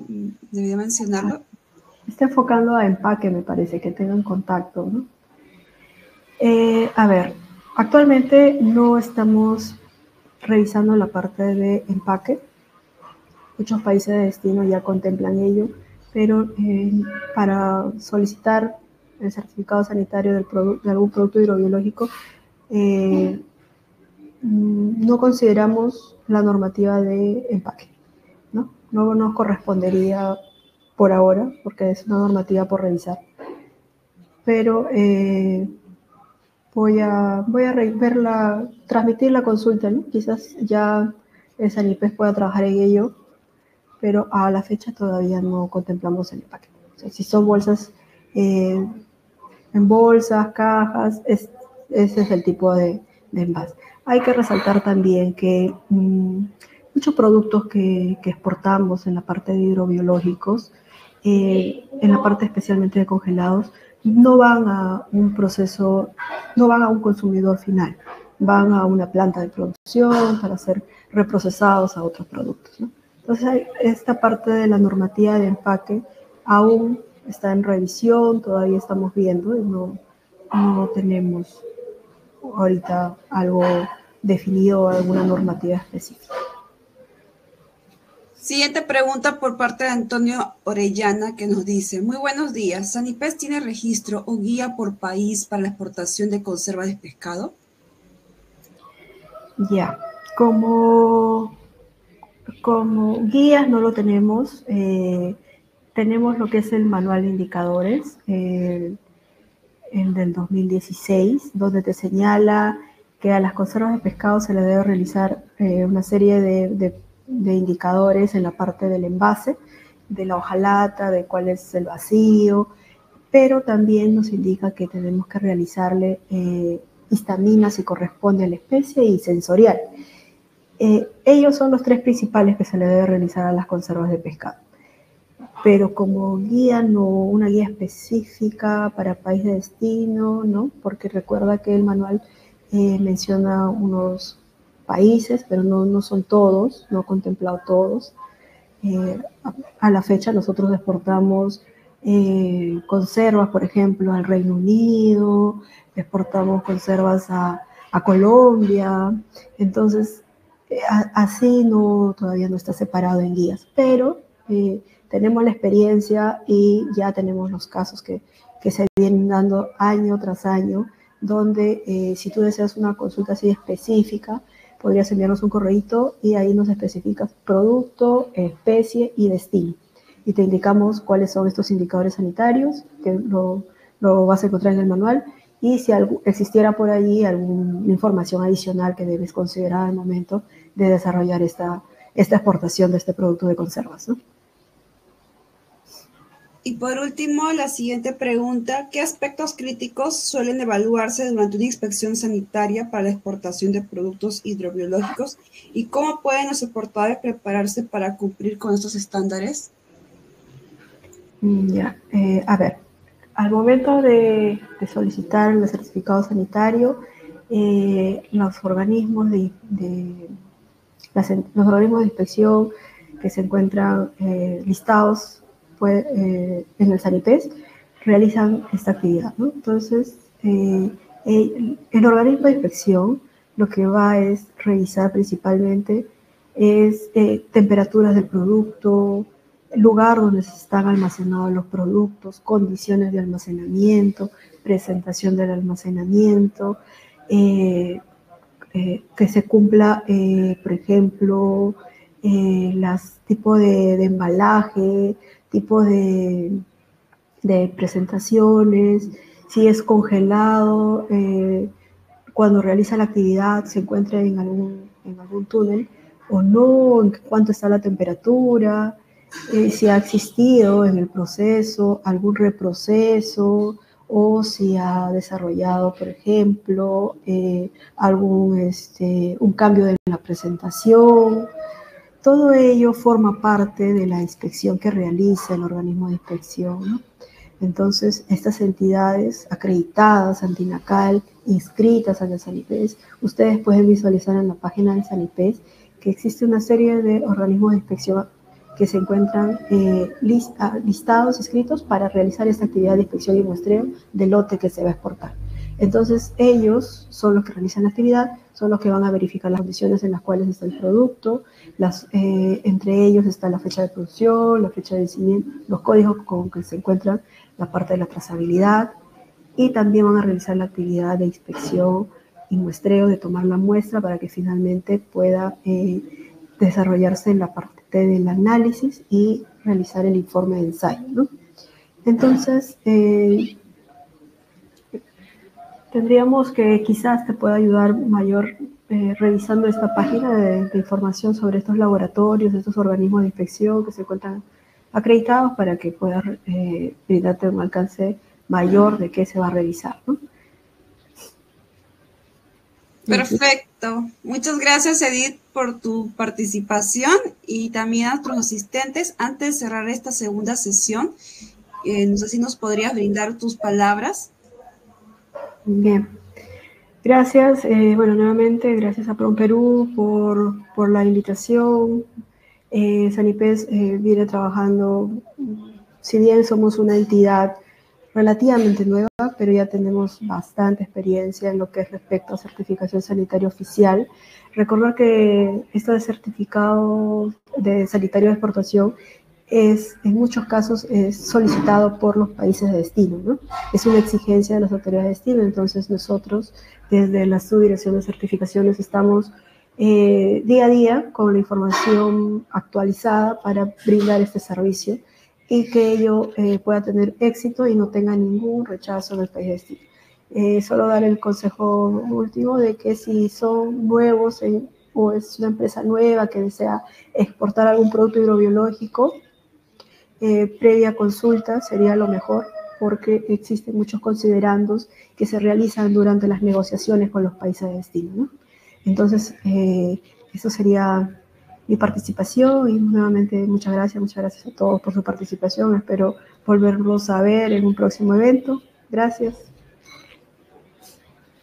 mencionarlo. Está enfocando a empaque, me parece, que tengan contacto, ¿no? A ver, actualmente no estamos revisando la parte de empaque. Muchos países de destino ya contemplan ello, pero para solicitar el certificado sanitario de algún producto hidrobiológico, no consideramos la normativa de empaque. No nos correspondería por ahora, porque es una normativa por revisar. Pero Voy a verla, transmitir la consulta, ¿no? Quizás ya el Sanipes pueda trabajar en ello, pero a la fecha todavía no contemplamos el empaque. O sea, si son bolsas, en bolsas, cajas, ese es el tipo de envase. Hay que resaltar también que muchos productos que exportamos en la parte de hidrobiológicos, en la parte especialmente de congelados, no van a un proceso, no van a un consumidor final, van a una planta de producción para ser reprocesados a otros productos, ¿no? Entonces, esta parte de la normativa de empaque aún está en revisión, todavía estamos viendo y no tenemos ahorita algo definido o alguna normativa específica. Siguiente pregunta por parte de Antonio Orellana, que nos dice: muy buenos días, ¿Sanipes tiene registro o guía por país para la exportación de conservas de pescado? Ya, como guías no lo tenemos, tenemos lo que es el manual de indicadores, el del 2016, donde te señala que a las conservas de pescado se le debe realizar una serie de indicadores en la parte del envase, de la hojalata, de cuál es el vacío, pero también nos indica que tenemos que realizarle histamina si corresponde a la especie y sensorial. Ellos son los tres principales que se le debe realizar a las conservas de pescado. Pero como guía, no una guía específica para país de destino, ¿no? Porque recuerda que el manual menciona unos países, pero no son todos, no he contemplado todos. A la fecha nosotros exportamos conservas, por ejemplo, al Reino Unido, exportamos conservas a Colombia, entonces así no, todavía no está separado en guías, pero tenemos la experiencia y ya tenemos los casos que se vienen dando año tras año, donde si tú deseas una consulta así específica, podrías enviarnos un correíto y ahí nos especificas producto, especie y destino. Y te indicamos cuáles son estos indicadores sanitarios, que lo vas a encontrar en el manual, y si existiera por allí alguna información adicional que debes considerar al momento de desarrollar esta exportación de este producto de conservas, ¿no? Y por último, la siguiente pregunta: ¿qué aspectos críticos suelen evaluarse durante una inspección sanitaria para la exportación de productos hidrobiológicos y cómo pueden los exportadores prepararse para cumplir con estos estándares? Ya, a ver, al momento de solicitar el certificado sanitario, los organismos de inspección que se encuentran listados en el Sanipes realizan esta actividad, ¿no? Entonces, el organismo de inspección lo que va es revisar principalmente temperaturas del producto, lugar donde se están almacenados los productos, condiciones de almacenamiento, presentación del almacenamiento, que se cumpla, por ejemplo, las tipos de embalaje, tipo de presentaciones, si es congelado, cuando realiza la actividad se encuentra en algún túnel o no, en cuánto está la temperatura, si ha existido en el proceso algún reproceso o si ha desarrollado, por ejemplo, un cambio en la presentación. Todo ello forma parte de la inspección que realiza el organismo de inspección, ¿no? Entonces, estas entidades acreditadas ante INACAL, inscritas en el Sanipes, ustedes pueden visualizar en la página del Sanipes que existe una serie de organismos de inspección que se encuentran listados, inscritos para realizar esta actividad de inspección y muestreo del lote que se va a exportar. Entonces, ellos son los que realizan la actividad, son los que van a verificar las condiciones en las cuales está el producto, entre ellos está la fecha de producción, la fecha de vencimiento, los códigos con que se encuentran, la parte de la trazabilidad, y también van a realizar la actividad de inspección y muestreo, de tomar la muestra para que finalmente pueda desarrollarse en la parte del análisis y realizar el informe de ensayo, ¿no? Entonces, Tendríamos que, quizás te pueda ayudar mayor revisando esta página de información sobre estos laboratorios, estos organismos de inspección que se encuentran acreditados para que puedas brindarte un alcance mayor de qué se va a revisar, ¿no? Perfecto. Muchas gracias, Edith, por tu participación y también a nuestros asistentes. Antes de cerrar esta segunda sesión, no sé si nos podrías brindar tus palabras. Bien. Gracias. Bueno, nuevamente, gracias a PROMPERÚ por la invitación. Sanipes viene trabajando, si bien somos una entidad relativamente nueva, pero ya tenemos bastante experiencia en lo que es respecto a certificación sanitaria oficial. Recordar que esto de certificado de sanitario de exportación es, en muchos casos, es solicitado por los países de destino, ¿no? Es una exigencia de las autoridades de destino. Entonces nosotros, desde la Subdirección de Certificaciones, estamos día a día con la información actualizada para brindar este servicio y que ello pueda tener éxito y no tenga ningún rechazo en el país de destino. Solo dar el consejo último de que si son nuevos o es una empresa nueva que desea exportar algún producto hidrobiológico, previa consulta sería lo mejor, porque existen muchos considerandos que se realizan durante las negociaciones con los países de destino, ¿no? Entonces, eso sería mi participación y nuevamente muchas gracias a todos por su participación. Espero volverlos a ver en un próximo evento. Gracias.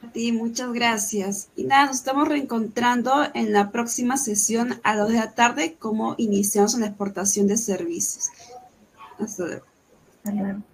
A ti, muchas gracias. Y nada, nos estamos reencontrando en la próxima sesión a las 2 de la tarde, como iniciamos en la exportación de servicios. Hasta luego. Hasta luego.